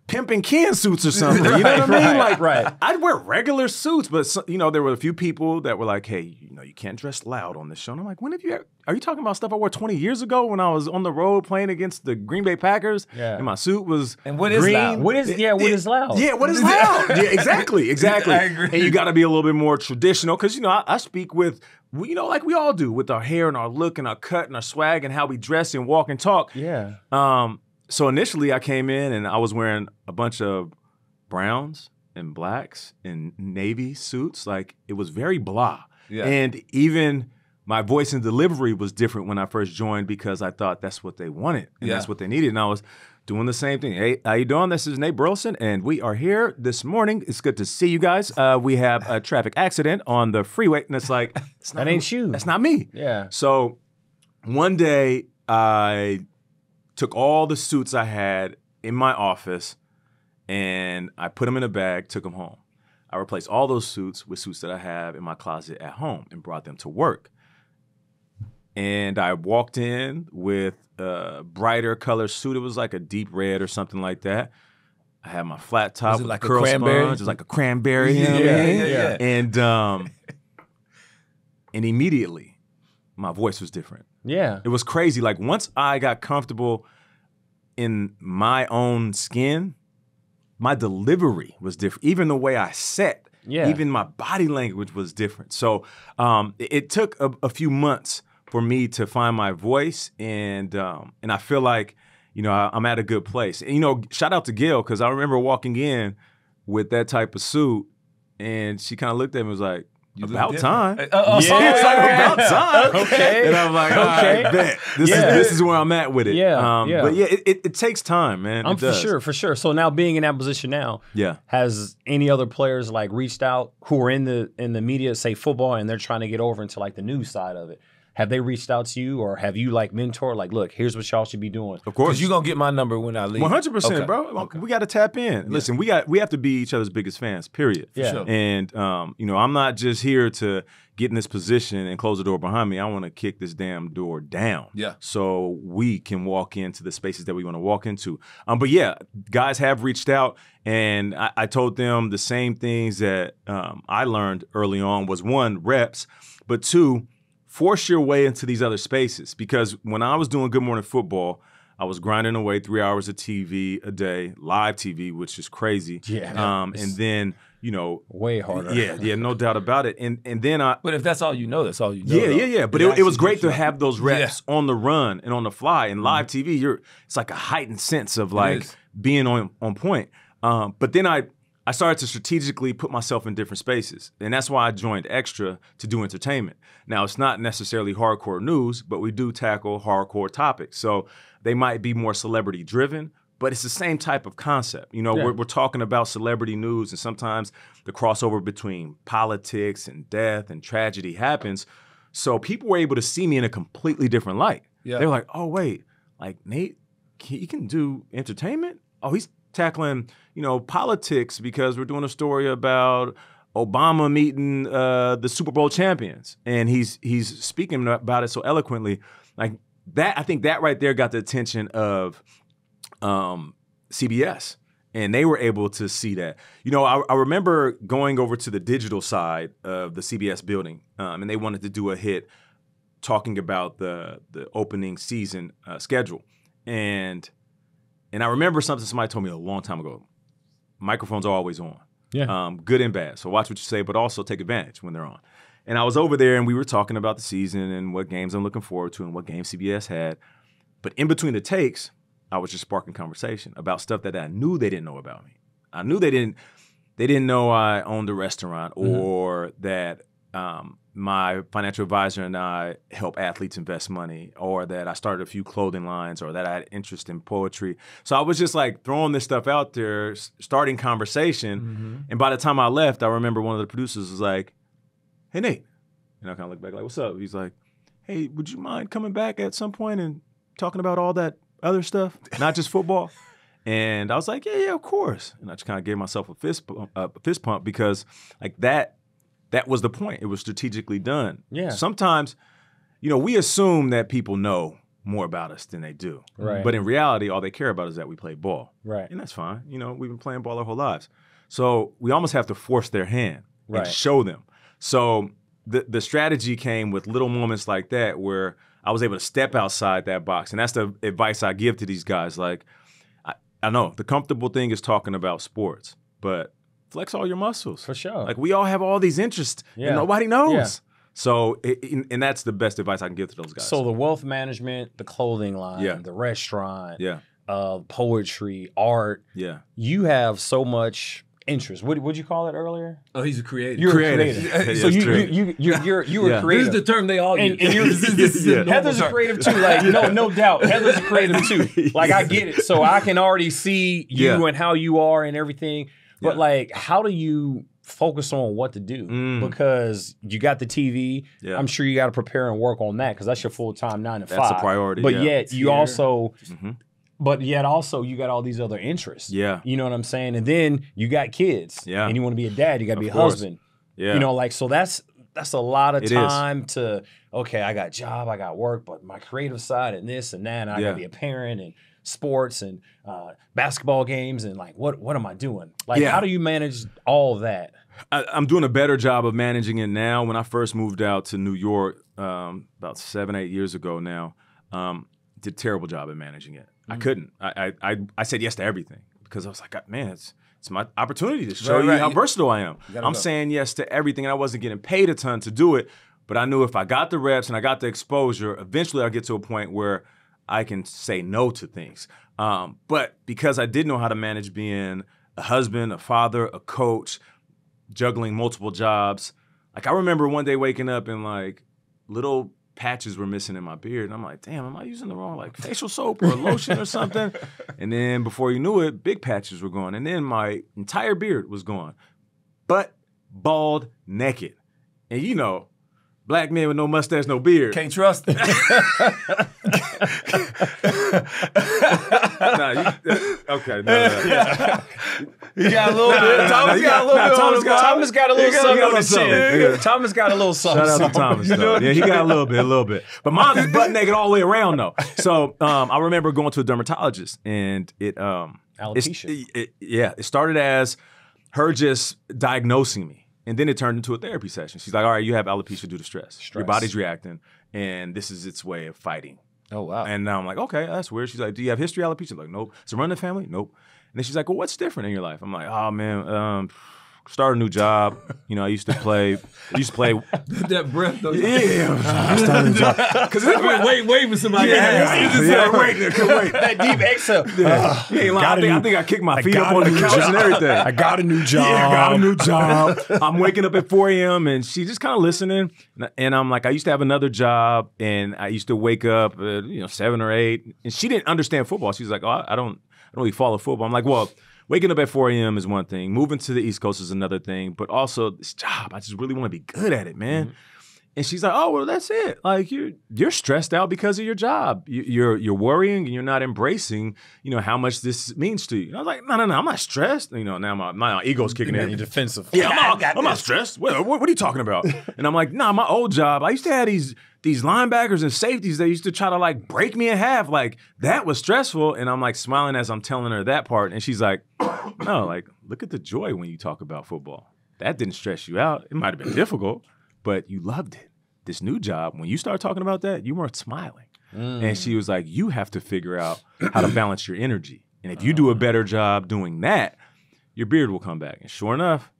pimping can suits or something, you know right, what I mean? Right, like, right. I'd wear regular suits, but so, you know, there were a few people that were like, "Hey, you know, you can't dress loud on this show." And I'm like, "When have you? Ever, are you talking about stuff I wore twenty years ago when I was on the road playing against the Green Bay Packers yeah. and my suit was and what green. is loud? What is yeah? What it, is loud? Yeah, what is loud? yeah, exactly, exactly. I agree. And you got to be a little bit more traditional, because you know I, I speak with. You know, like we all do, with our hair and our look and our cut and our swag and how we dress and walk and talk. Yeah. Um. So initially I came in and I was wearing a bunch of browns and blacks and navy suits. Like, it was very blah. Yeah. And even my voice and delivery was different when I first joined, because I thought that's what they wanted and yeah. that's what they needed. And I was doing the same thing. Hey, how you doing? This is Nate Burleson and we are here this morning. It's good to see you guys. Uh, we have a traffic accident on the freeway. And it's like, it's not that ain't you. That's not me. Yeah. So one day I... took all the suits I had in my office and I put them in a bag, took them home. I replaced all those suits with suits that I have in my closet at home and brought them to work. And I walked in with a brighter color suit. It was like a deep red or something like that. I had my flat top was it with like a curl cranberry? sponge. It was like a cranberry. You know yeah, I mean? yeah, yeah. And, um, and immediately my voice was different. Yeah. It was crazy. Like, once I got comfortable in my own skin, my delivery was different. Even the way I sat, yeah. even my body language was different. So um, it, it took a, a few months for me to find my voice. And um, and I feel like, you know, I, I'm at a good place. And, you know, shout out to Gail, because I remember walking in with that type of suit and she kind of looked at me and was like, You about time. Uh, oh, yeah. It's like, about time. Okay. And I'm like, okay, right, bet. This, yeah. is, this is where I'm at with it. Yeah. Um, yeah. But yeah, it, it, it takes time, man. Um, it does. For sure, for sure. So now being in that position now, yeah. has any other players like reached out who are in the in the media, say football, and they're trying to get over into like the news side of it? Have they reached out to you, or have you like mentor? Like, look, here's what y'all should be doing. Of course, you're gonna get my number when I leave. one hundred percent, okay. bro. Okay. We got to tap in. Yeah. Listen, we got we have to be each other's biggest fans. Period. Yeah. Sure. And um, you know, I'm not just here to get in this position and close the door behind me. I want to kick this damn door down. Yeah. So we can walk into the spaces that we want to walk into. Um, but yeah, guys have reached out, and I, I told them the same things that um, I learned early on was, one, reps, but two, force your way into these other spaces. Because when I was doing Good Morning Football, I was grinding away three hours of T V a day, live T V, which is crazy. Yeah. Um, and then, you know, way harder. Yeah, yeah, no doubt about it. And and then I. But if that's all you know, that's all you know. Yeah, though. yeah, yeah. But it, it was great to have those reps yeah. on the run and on the fly and live mm-hmm. T V. You're it's like a heightened sense of like being on on point. Um, but then I I started to strategically put myself in different spaces, and that's why I joined Extra to do entertainment. Now it's not necessarily hardcore news, but we do tackle hardcore topics. So they might be more celebrity driven, but it's the same type of concept. You know, yeah. we're, we're talking about celebrity news, and sometimes the crossover between politics and death and tragedy happens. So people were able to see me in a completely different light. Yeah. They were like, oh, wait, like Nate, he can do entertainment? Oh, he's tackling, you know, politics because we're doing a story about Obama meeting uh, the Super Bowl champions. And he's he's speaking about it so eloquently. Like that, I think that right there got the attention of um, C B S, and they were able to see that. You know, I, I remember going over to the digital side of the C B S building, um, and they wanted to do a hit talking about the the opening season uh, schedule. And and I remember something somebody told me a long time ago. Microphones are always on, yeah, um, good and bad. So watch what you say, but also take advantage when they're on. And I was over there, and we were talking about the season and what games I'm looking forward to and what games C B S had. But in between the takes, I was just sparking conversation about stuff that I knew they didn't know about me. I knew they didn't they didn't know I owned a restaurant or mm-hmm. that um, my financial advisor and I help athletes invest money, or that I started a few clothing lines, or that I had interest in poetry. So I was just like throwing this stuff out there, starting conversation. Mm-hmm. And by the time I left, I remember one of the producers was like, hey, Nate. And I kind of looked back like, what's up? He's like, hey, would you mind coming back at some point and talking about all that other stuff, not just football? And I was like, yeah, yeah, of course. And I just kind of gave myself a fist pump, a fist pump because like that, that was the point. It was strategically done. Yeah. Sometimes, you know, we assume that people know more about us than they do. Right. But in reality, all they care about is that we play ball. Right. And that's fine. You know, we've been playing ball our whole lives. So we almost have to force their hand right. and show them. So the the strategy came with little moments like that where I was able to step outside that box. And that's the advice I give to these guys. Like, I, I know the comfortable thing is talking about sports, but flex all your muscles. For sure. Like, we all have all these interests yeah. and nobody knows. Yeah. So, it, and that's the best advice I can give to those guys. So the wealth management, the clothing line, yeah. the restaurant, yeah. uh, poetry, art. Yeah. You have so much interest. What would you call it earlier? Oh, he's a creative. You're creative. a creative. So you you you you're, you're, you're yeah. a creative. This is the term they all use. And, and you're, this is, this is yeah. Heather's a creative too. Like no no doubt, Heather's a creative too. Like I get it. So I can already see you yeah. and how you are and everything. But yeah. like, how do you focus on what to do? Mm. Because you got the T V. Yeah. I'm sure you got to prepare and work on that because that's your full time nine to that's five. That's a priority. But yeah. yet you yeah. also. Mm-hmm. But yet also you got all these other interests. Yeah. You know what I'm saying? And then you got kids. Yeah. And you want to be a dad, you gotta be a husband. Yeah. You know, like so that's that's a lot of time to, okay, I got job, I got work, but my creative side and this and that, and I yeah. gotta be a parent and sports and uh, basketball games and like what what am I doing? Like yeah. how do you manage all that? I, I'm doing a better job of managing it now. When I first moved out to New York um, about seven, eight years ago now, um, did a terrible job at managing it. I couldn't. I, I I said yes to everything because I was like, man, it's it's my opportunity to show right, you right. how versatile I am. I'm go. saying yes to everything, and I wasn't getting paid a ton to do it, but I knew if I got the reps and I got the exposure, eventually I'll get to a point where I can say no to things. Um, but because I did know how to manage being a husband, a father, a coach, juggling multiple jobs, like I remember one day waking up and like little patches were missing in my beard, and I'm like, damn, am I using the wrong like facial soap or lotion or something? And then before you knew it, big patches were gone, and then my entire beard was gone, but bald naked. And you know, black men with no mustache, no beard, can't trust them. nah, you, okay, no, no, no. You got a little nah, bit. Nah, Thomas, nah, got, nah, a little Thomas, bit got, Thomas got a little got something. Thomas got a little something. Yeah. Thomas got a little something. Shout out to Thomas, though. Yeah, he got a little bit, a little bit. But mine is butt naked all the way around, though. So um, I remember going to a dermatologist, and it um, alopecia. It, it, yeah, it started as her just diagnosing me. And then it turned into a therapy session. She's like, all right, you have alopecia due to stress. stress. Your body's reacting, and this is its way of fighting. Oh, wow. And now I'm like, okay, that's weird. She's like, do you have history alopecia? I'm like, nope. So run the family? Nope. And then she's like, well, what's different in your life? I'm like, oh, man, um, start a new job. You know, I used to play. I used to play. That breath. Though. Yeah. I started a new job. Because it's been wait, wait for somebody. Yeah. yeah. Just yeah. Like, wait, wait. That deep exhale. Yeah. Uh, ain't I, think, new, I think I kicked my feet up on the couch job. and everything. I got a new job. Yeah, I got a new job. I'm waking up at four A M and she's just kind of listening. And I'm like, I used to have another job. And I used to wake up at, you know, seven or eight. And she didn't understand football. She's like, oh, I don't, I don't really follow football. I'm like, well, waking up at four A M is one thing. Moving to the East Coast is another thing. But also this job, I just really want to be good at it, man. Mm-hmm. And she's like, "Oh, well, that's it. Like you're you're stressed out because of your job. You, you're you're worrying and you're not embracing, you know, how much this means to you." And I was like, "No, no, no, I'm not stressed. You know, now my my ego's kicking in. You're defensive. Yeah, I'm, all, I'm not stressed. What, what, what are you talking about?" And I'm like, "Nah, my old job. I used to have these." These linebackers and safeties, they used to try to like break me in half. Like that was stressful. And I'm like smiling as I'm telling her that part. And she's like, no, like look at the joy when you talk about football. That didn't stress you out. It might've been difficult, but you loved it. This new job, when you start talking about that, you weren't smiling. Mm. And she was like, you have to figure out how to balance your energy. And if you do a better job doing that, your beard will come back. And sure enough,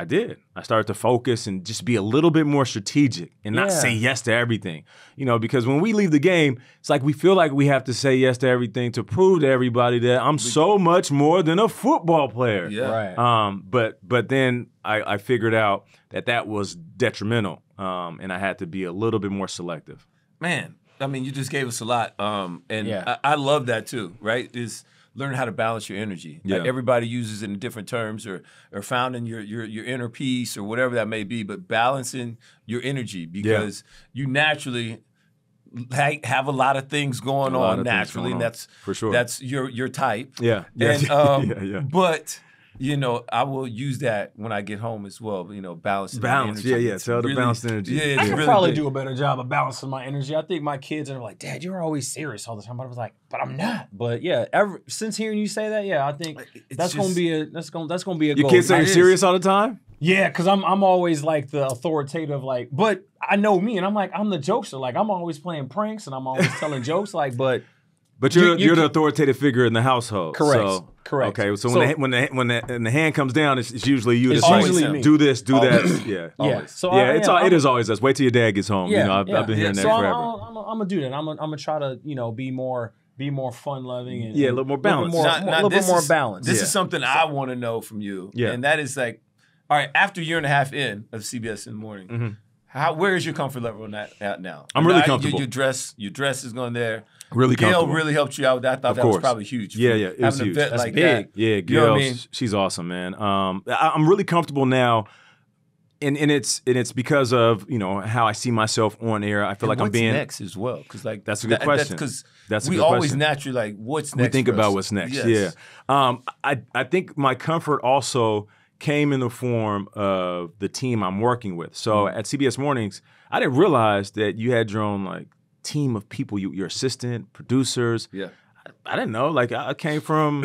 I did. I started to focus and just be a little bit more strategic and not yeah. say yes to everything. You know, because when we leave the game, it's like we feel like we have to say yes to everything to prove to everybody that I'm so much more than a football player. Yeah. Right. Um, but but then I, I figured out that that was detrimental um, and I had to be a little bit more selective. Man, I mean, you just gave us a lot. Um, and yeah. I, I love that too, right? It's, learn how to balance your energy. Yeah. Like everybody uses it in different terms or or finding your, your your inner peace or whatever that may be, but balancing your energy because yeah. you naturally ha have a lot of things going a on naturally. Going on. And that's for sure. That's your your type. Yeah. Yes. And um yeah, yeah. but you know, I will use that when I get home as well. You know, balancing balance. Energy. Yeah, yeah. Tell the really, balanced energy. Yeah, I could really probably big. do a better job of balancing my energy. I think my kids are like, "Dad, you're always serious all the time." But I was like, "But I'm not." But yeah, ever since hearing you say that, yeah, I think it's that's just, gonna be a that's gonna that's gonna be a your goal. Kids are serious all the time. Yeah, because I'm I'm always like the authoritative, like, but I know me, and I'm like I'm the jokester, like I'm always playing pranks and I'm always telling jokes, like, but. But you're, you, you you're the authoritative figure in the household. Correct. So, correct. Okay. So, so when the, when the, when the, when the hand comes down, it's, it's usually you. It's that's usually like, me. Do this, do always. that. Yeah. yeah. So yeah. I, it's yeah, all, it is always us. Wait till your dad gets home. Yeah, you know, I've, yeah. I've been hearing yeah. that so forever. I'm gonna do that. I'm gonna try to you know be more be more fun loving and yeah a little more balanced. A little bit more balanced. This yeah. is something so, I want to know from you. Yeah. And that is like, all right, after a year and a half in of C B S in the morning, mm-hmm. how where is your comfort level on that at now? I'm really comfortable. Your dress, your dress is going there. Really Gail really helped you out with that. I thought of that course. was probably huge. Yeah, yeah, it was huge. That's like big. That. Yeah, Gail, you know I mean? she's awesome, man. Um, I, I'm really comfortable now, and and it's and it's because of you know how I see myself on air. I feel and like I'm being next as well, because like that's a good that, question. Because that's, that's we a good always question. naturally like what's next. We think about what's next. Yes. Yeah, um, I I think my comfort also came in the form of the team I'm working with. So mm-hmm. at C B S Mornings, I didn't realize that you had your own like. team of people, you, your assistant, producers. Yeah, I, I didn't know. Like I came from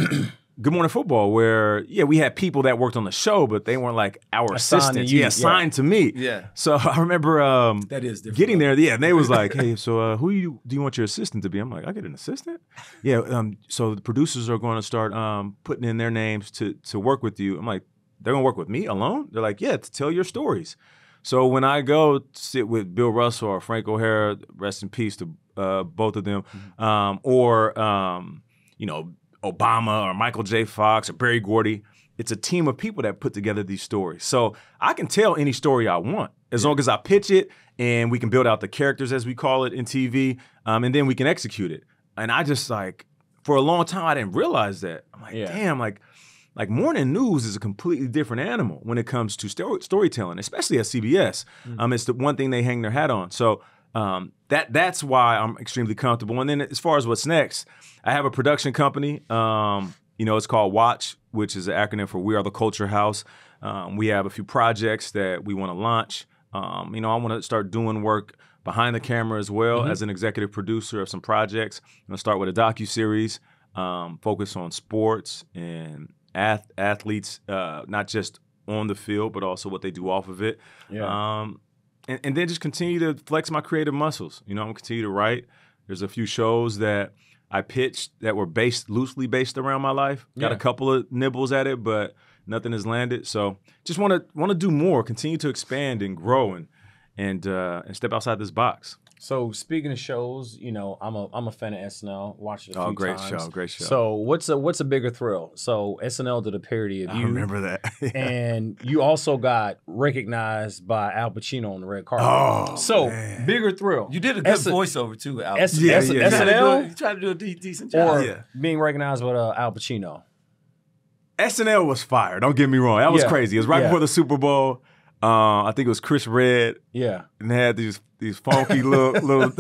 Good Morning Football, where yeah, we had people that worked on the show, but they weren't like our assigned assistants. You, yeah, assigned yeah. to me. Yeah. So I remember um, that is different, getting there. Yeah, and they was like, "Hey, so uh, who you, do you want your assistant to be?" I'm like, "I get an assistant." Yeah. Um, so the producers are going to start um, putting in their names to to work with you. I'm like, "They're gonna work with me alone?" They're like, "Yeah, to tell your stories." So when I go sit with Bill Russell or Frank O'Hara, rest in peace to uh, both of them, mm-hmm. um, or um, you know Obama or Michael J. Fox or Barry Gordy, it's a team of people that put together these stories. So I can tell any story I want as yeah. long as I pitch it and we can build out the characters as we call it in T V, um, and then we can execute it. And I just like for a long time I didn't realize that. I'm like, yeah. damn, like. Like morning news is a completely different animal when it comes to story storytelling, especially at C B S. Mm-hmm. Um, it's the one thing they hang their hat on. So um, that that's why I'm extremely comfortable. And then as far as what's next, I have a production company. Um, you know, it's called WATCH, which is an acronym for We Are the Culture House. Um, we have a few projects that we want to launch. Um, you know, I want to start doing work behind the camera as well mm-hmm. as an executive producer of some projects. I'm gonna start with a docuseries, um, focus on sports and athletes, uh, not just on the field, but also what they do off of it. Yeah. Um, and, and then just continue to flex my creative muscles. You know, I'm going to continue to write. There's a few shows that I pitched that were based loosely based around my life. Got yeah. a couple of nibbles at it, but nothing has landed. So just want to want to do more, continue to expand and grow and and uh, and step outside this box. So speaking of shows, you know, I'm a I'm a fan of S N L. Watched it a oh, few times. Oh, great show, great show. So what's a what's a bigger thrill? So S N L did a parody of I you. I remember that. Yeah. And you also got recognized by Al Pacino on the red carpet. Oh, so man. Bigger thrill. You did a good S voiceover too, Al. S yeah, S yeah, S yeah. S N L. You tried to do a de decent job. Or yeah. being recognized with uh, Al Pacino. S N L was fire. Don't get me wrong. That was yeah. crazy. It was right yeah. before the Super Bowl. Uh, I think it was Chris Red. Yeah. And they had these these funky little little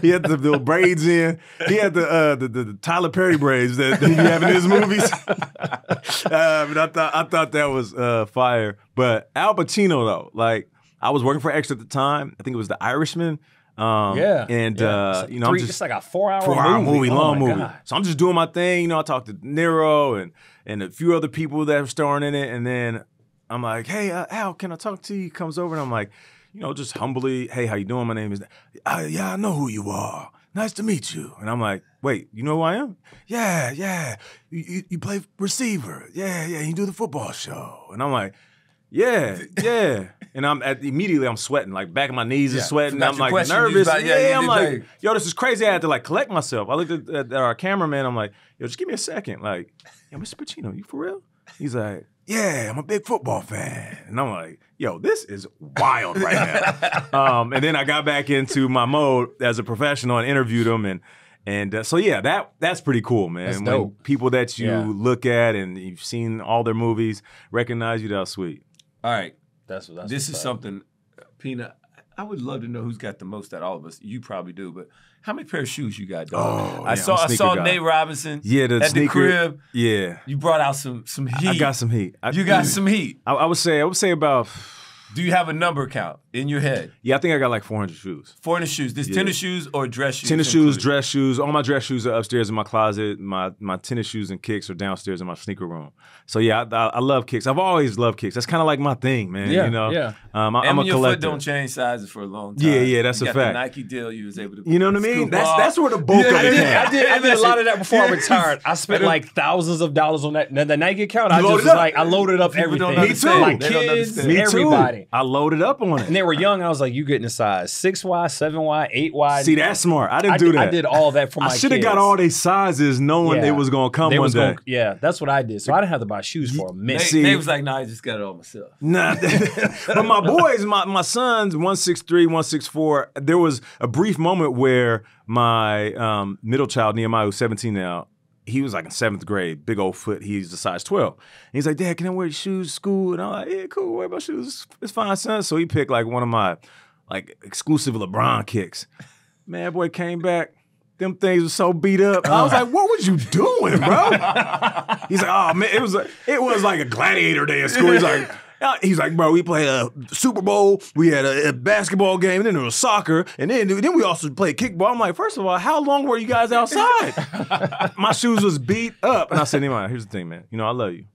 he had the little braids in. He had the uh the, the, the Tyler Perry braids that he have in his movies. uh, but I thought I thought that was uh fire. But Al Pacino though, like I was working for Extra at the time. I think it was The Irishman. Um, yeah, and yeah. Uh, you know, Three, I'm just, it's like a four-hour four hour movie, movie oh long movie. God. So I'm just doing my thing. You know, I talked to Nero and and a few other people that were starring in it, and then I'm like, hey, uh, Al, can I talk to you? He comes over and I'm like, you know, just humbly, hey, how you doing? My name is, I, yeah, I know who you are. Nice to meet you. And I'm like, wait, you know who I am? Yeah, yeah. You you, you play receiver. Yeah, yeah. You do the football show. And I'm like, yeah, yeah. And I'm at, immediately I'm sweating, like back of my knees yeah. is sweating. I'm like nervous. Like, yeah, yeah, I'm like, yo, this is crazy. I had to like collect myself. I looked at, at our cameraman. I'm like, yo, just give me a second. Like, yo, Mister Pacino, you for real? He's like, yeah, I'm a big football fan. And I'm like, yo, this is wild right now. um, and then I got back into my mode as a professional and interviewed him. And and uh, so, yeah, that that's pretty cool, man. That's dope. When people that you yeah. look at and you've seen all their movies recognize you, that's sweet. All right. That's what that's This is about. Something, Peanut, I would love to know who's got the most out of all of us. You probably do, but how many pair of shoes you got, dog? Oh, I yeah, saw I saw guy. Nate Robinson yeah, the at sneaker, the crib. Yeah. You brought out some some heat. I got some heat. I, you got dude, some heat. I, I would say I would say about do you have a number count in your head? Yeah, I think I got like four hundred shoes. four hundred shoes. This yeah. tennis shoes or dress shoes? Tennis included? Shoes, dress shoes. All my dress shoes are upstairs in my closet. My my tennis shoes and kicks are downstairs in my sneaker room. So yeah, I, I, I love kicks. I've always loved kicks. That's kind of like my thing, man. Yeah, you know? Yeah. Um, I, and I'm a collector. And your foot don't change sizes for a long time. Yeah, yeah, that's you a got fact. The Nike deal you was able to. You know what I mean? That's off. That's where the bulk yeah, of it. Yeah, I did. I did, I did a lot of that before I retired. I spent like thousands of dollars on that. Now, the Nike account, I just was like, I loaded up everything. Me too. My kids, everybody. I loaded up on it. And they were young. I was like, you getting a size six Y, seven Y, eight Y. See, that's smart. I didn't I do did, that. I did all that for my kids. I should have got all their sizes knowing yeah. it was going to come they one day. Gonna, yeah, that's what I did. So I didn't have to buy shoes for a minute. They, they was like, nah, I just got it all myself. Nah. But my boys, my, my sons, one six three, one six four, there was a brief moment where my um, middle child, Nehemiah, who's seventeen now, he was like in seventh grade, big old foot. He's a size twelve. And he's like, Dad, can I wear your shoes to school? And I'm like, yeah, cool, wear my shoes. It's fine, son. So he picked like one of my like exclusive LeBron kicks. Man, boy came back. Them things were so beat up. I was like, what was you doing, bro? He's like, oh, man, it was, a, it was like a gladiator day at school. He's like, He's like, bro, we played a Super Bowl, we had a, a basketball game, and then there was soccer, and then, then we also played kickball. I'm like, first of all, how long were you guys outside? My shoes was beat up. And I said, anyway, here's the thing, man. You know, I love you.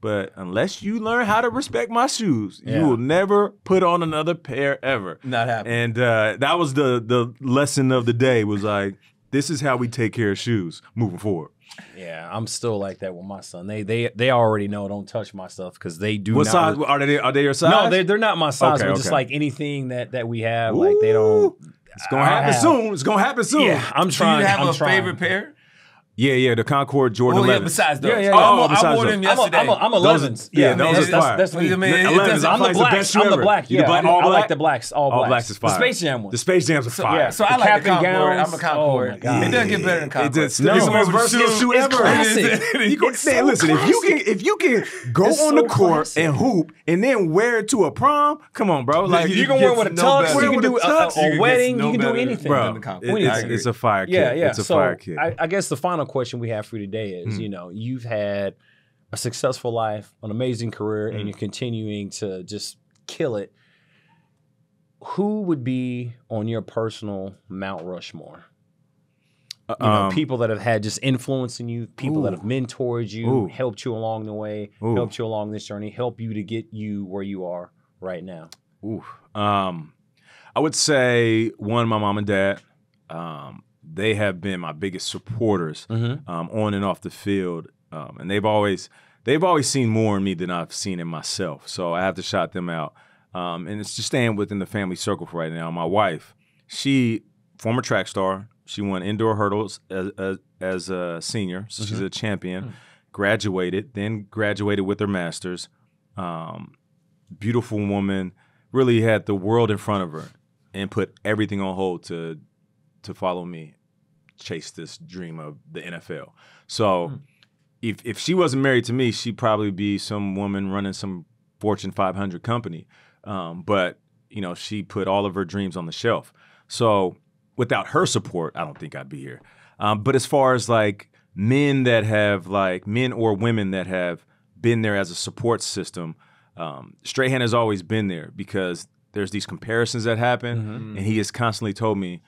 But unless you learn how to respect my shoes, yeah. you will never put on another pair ever. Not happening. And uh, that was the, the lesson of the day was like, this is how we take care of shoes moving forward. Yeah, I'm still like that with my son. They they they already know don't touch my stuff because they do. What not size are they? Are they your size? No, they they're not my size. Okay, but okay. Just like anything that that we have, ooh, like they don't. It's gonna I happen have. soon. It's gonna happen soon. Yeah, I'm trying. Do you have I'm a trying. favorite pair? Yeah, yeah, the Concord Jordan elevens. Oh, yeah, besides those. Yeah, yeah, yeah. Oh, oh, I wore them yesterday. I'm, a, I'm, a, I'm elevens. Yeah, yeah man, those are fire. That's what you mean. I'm the blacks. I'm the black. Yeah, I like the blacks. All blacks. All blacks is fire. The Space Jam one. The Space Jam's are fire. Yeah, so I like the Concord. I'm a Concord. It doesn't get better than Concord. It's the most versatile shoe ever. It's classic. Listen, if you can, if you can go on the court and hoop and then wear it to a prom, come on, bro. Like you can wear it with a tux. You can do a wedding. You can do anything. Bro, it's a fire kit. Yeah, yeah. It's a fire kit. I guess the final question we have for you today is, mm. you know, you've had a successful life, an amazing career, mm. and you're continuing to just kill it. Who would be on your personal Mount Rushmore? You know, um, people that have had just influence in you, people ooh, that have mentored you, ooh, helped you along the way, ooh, helped you along this journey, helped you to get you where you are right now. Ooh. Um, I would say, one, my mom and dad. Um, they have been my biggest supporters, mm-hmm, um, on and off the field. Um, and they've always they've always seen more in me than I've seen in myself. So I have to shout them out. Um, and it's just staying within the family circle for right now. My wife, she, former track star. She won indoor hurdles as, as, as a senior, so mm-hmm, she's a champion. Mm-hmm. Graduated, then graduated with her master's. Um, beautiful woman, really had the world in front of her and put everything on hold to to follow me, chase this dream of the N F L. So mm-hmm, if, if she wasn't married to me, she'd probably be some woman running some Fortune five hundred company. Um, but you know, she put all of her dreams on the shelf. So without her support, I don't think I'd be here. Um, but as far as like men that have like men or women that have been there as a support system, um, Strahan has always been there because there's these comparisons that happen, mm-hmm, and he has constantly told me,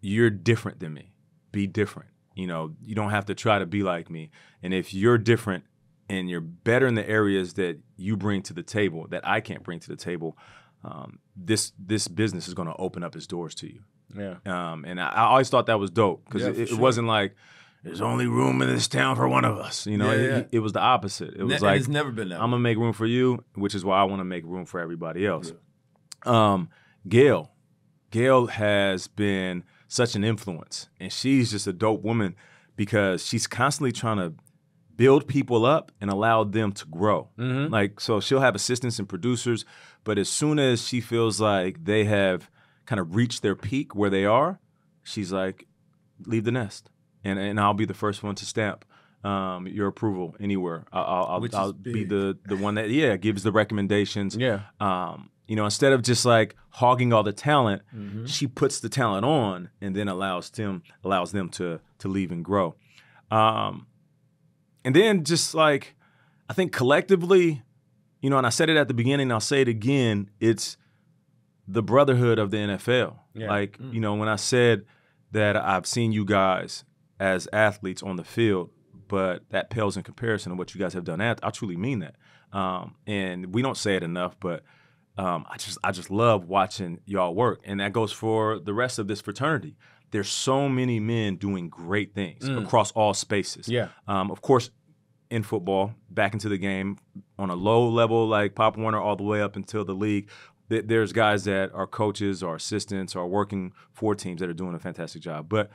"You're different than me. Be different. You know, you don't have to try to be like me. And if you're different and you're better in the areas that you bring to the table that I can't bring to the table, um, this this business is going to open up its doors to you." Yeah, um, and I, I always thought that was dope because yeah, it, it sure. wasn't like there's only room in this town for one of us. You know, yeah, yeah. It, it was the opposite. It was ne like it's never been that. I'm gonna make room for you, which is why I want to make room for everybody else. Yeah. Um, Gail, Gail has been such an influence, and she's just a dope woman because she's constantly trying to build people up and allow them to grow. Mm-hmm. Like so, she'll have assistants and producers, but as soon as she feels like they have kind of reach their peak where they are, she's like, leave the nest, and and I'll be the first one to stamp um, your approval anywhere. I'll, I'll, I'll be the the one that yeah gives the recommendations. Yeah, um, you know, instead of just like hogging all the talent, mm-hmm, she puts the talent on and then allows them allows them to to leave and grow. Um, and then just like I think collectively, you know, and I said it at the beginning, I'll say it again. It's the brotherhood of the N F L. Yeah. Like, mm, you know, when I said that I've seen you guys as athletes on the field, but that pales in comparison to what you guys have done. I truly mean that. Um, and we don't say it enough, but um, I just I just love watching y'all work. And that goes for the rest of this fraternity. There's so many men doing great things mm. across all spaces. Yeah. Um, of course, in football, back into the game, on a low level like Pop Warner all the way up until the league, there's guys that are coaches or assistants or working for teams that are doing a fantastic job. But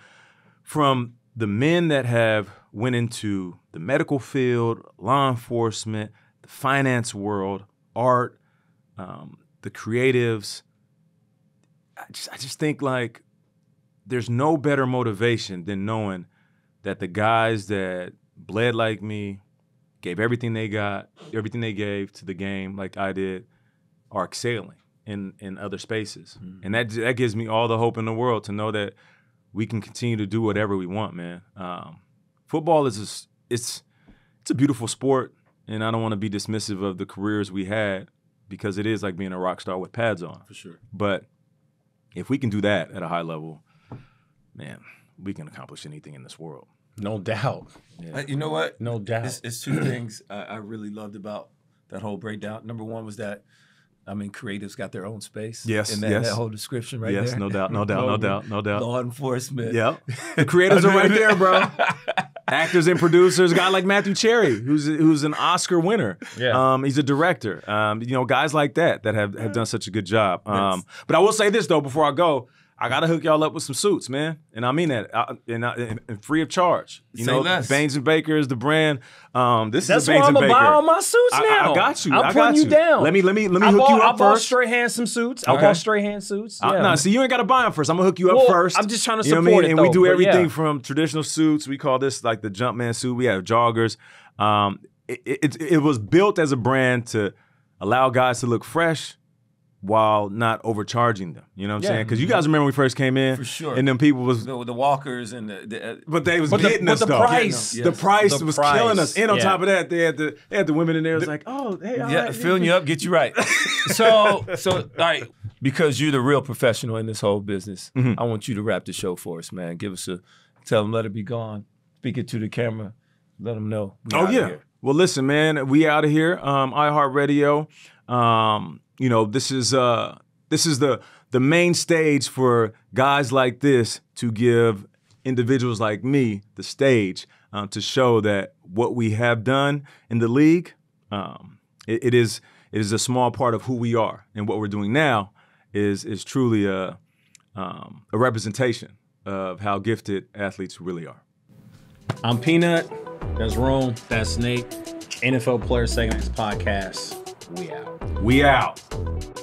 from the men that have went into the medical field, law enforcement, the finance world, art, um, the creatives, I just, I just think like there's no better motivation than knowing that the guys that bled like me, gave everything they got, everything they gave to the game like I did, are excelling in in other spaces, mm, and that that gives me all the hope in the world to know that we can continue to do whatever we want, man. Um, football is a, it's it's a beautiful sport, and I don't want to be dismissive of the careers we had because it is like being a rock star with pads on, for sure. But if we can do that at a high level, man, we can accomplish anything in this world, no doubt. Yeah. You know what? No doubt. It's, it's two things I, I really loved about that whole breakdown. Number one was that, I mean, creatives got their own space. Yes, and that, yes. that whole description right yes, there. Yes, no doubt, no doubt, no doubt, no doubt. Law enforcement. Yep. The creatives are right there, bro. Actors and producers, a guy like Matthew Cherry, who's who's an Oscar winner. Yeah. Um, he's a director. Um, you know, guys like that that have, have done such a good job. Um, yes. But I will say this, though, before I go, I got to hook y'all up with some suits, man. And I mean that. I, and, I, and, and free of charge. You Say know, less. Baynes and Baker is the brand. Um, this That's is Baynes and Baker. That's why I'm going to buy all my suits now. I, I got you. I'm I got you. you down. Let me, let me, let me I hook bought, you up I first. I bought Strahan some suits. Okay. I bought Strahan suits. Yeah. I, nah, see, you ain't got to buy them first. I'm going to hook you up well, first. I'm just trying to support you know what I mean? it, though, And we do everything yeah. from traditional suits. We call this like the Jumpman suit. We have joggers. Um, it, it, it was built as a brand to allow guys to look fresh, while not overcharging them, you know what I'm yeah. saying? Because you guys remember when we first came in, for sure. And then people was the, the walkers and the, the uh, but they was but getting the, us but the though. Price, yes. the price the was price. killing us. And on yeah. top of that, they had the they had the women in there. It was the, like, oh, hey, all yeah, right, filling hey. you up, get you right. so so all right, because you're the real professional in this whole business. Mm-hmm. I want you to wrap the show for us, man. Give us a Tell them, let it be gone. Speak it to the camera. Let them know. We oh, yeah. Here. Well, listen, man, we out of here. Um, iHeartRadio. Um, you know, this is uh, this is the the main stage for guys like this to give individuals like me the stage um, to show that what we have done in the league, um, it, it is it is a small part of who we are, and what we're doing now is is truly a um, a representation of how gifted athletes really are. I'm Peanut. That's Rome. That's Nate. N F L Players Second Acts podcast. We out. We out.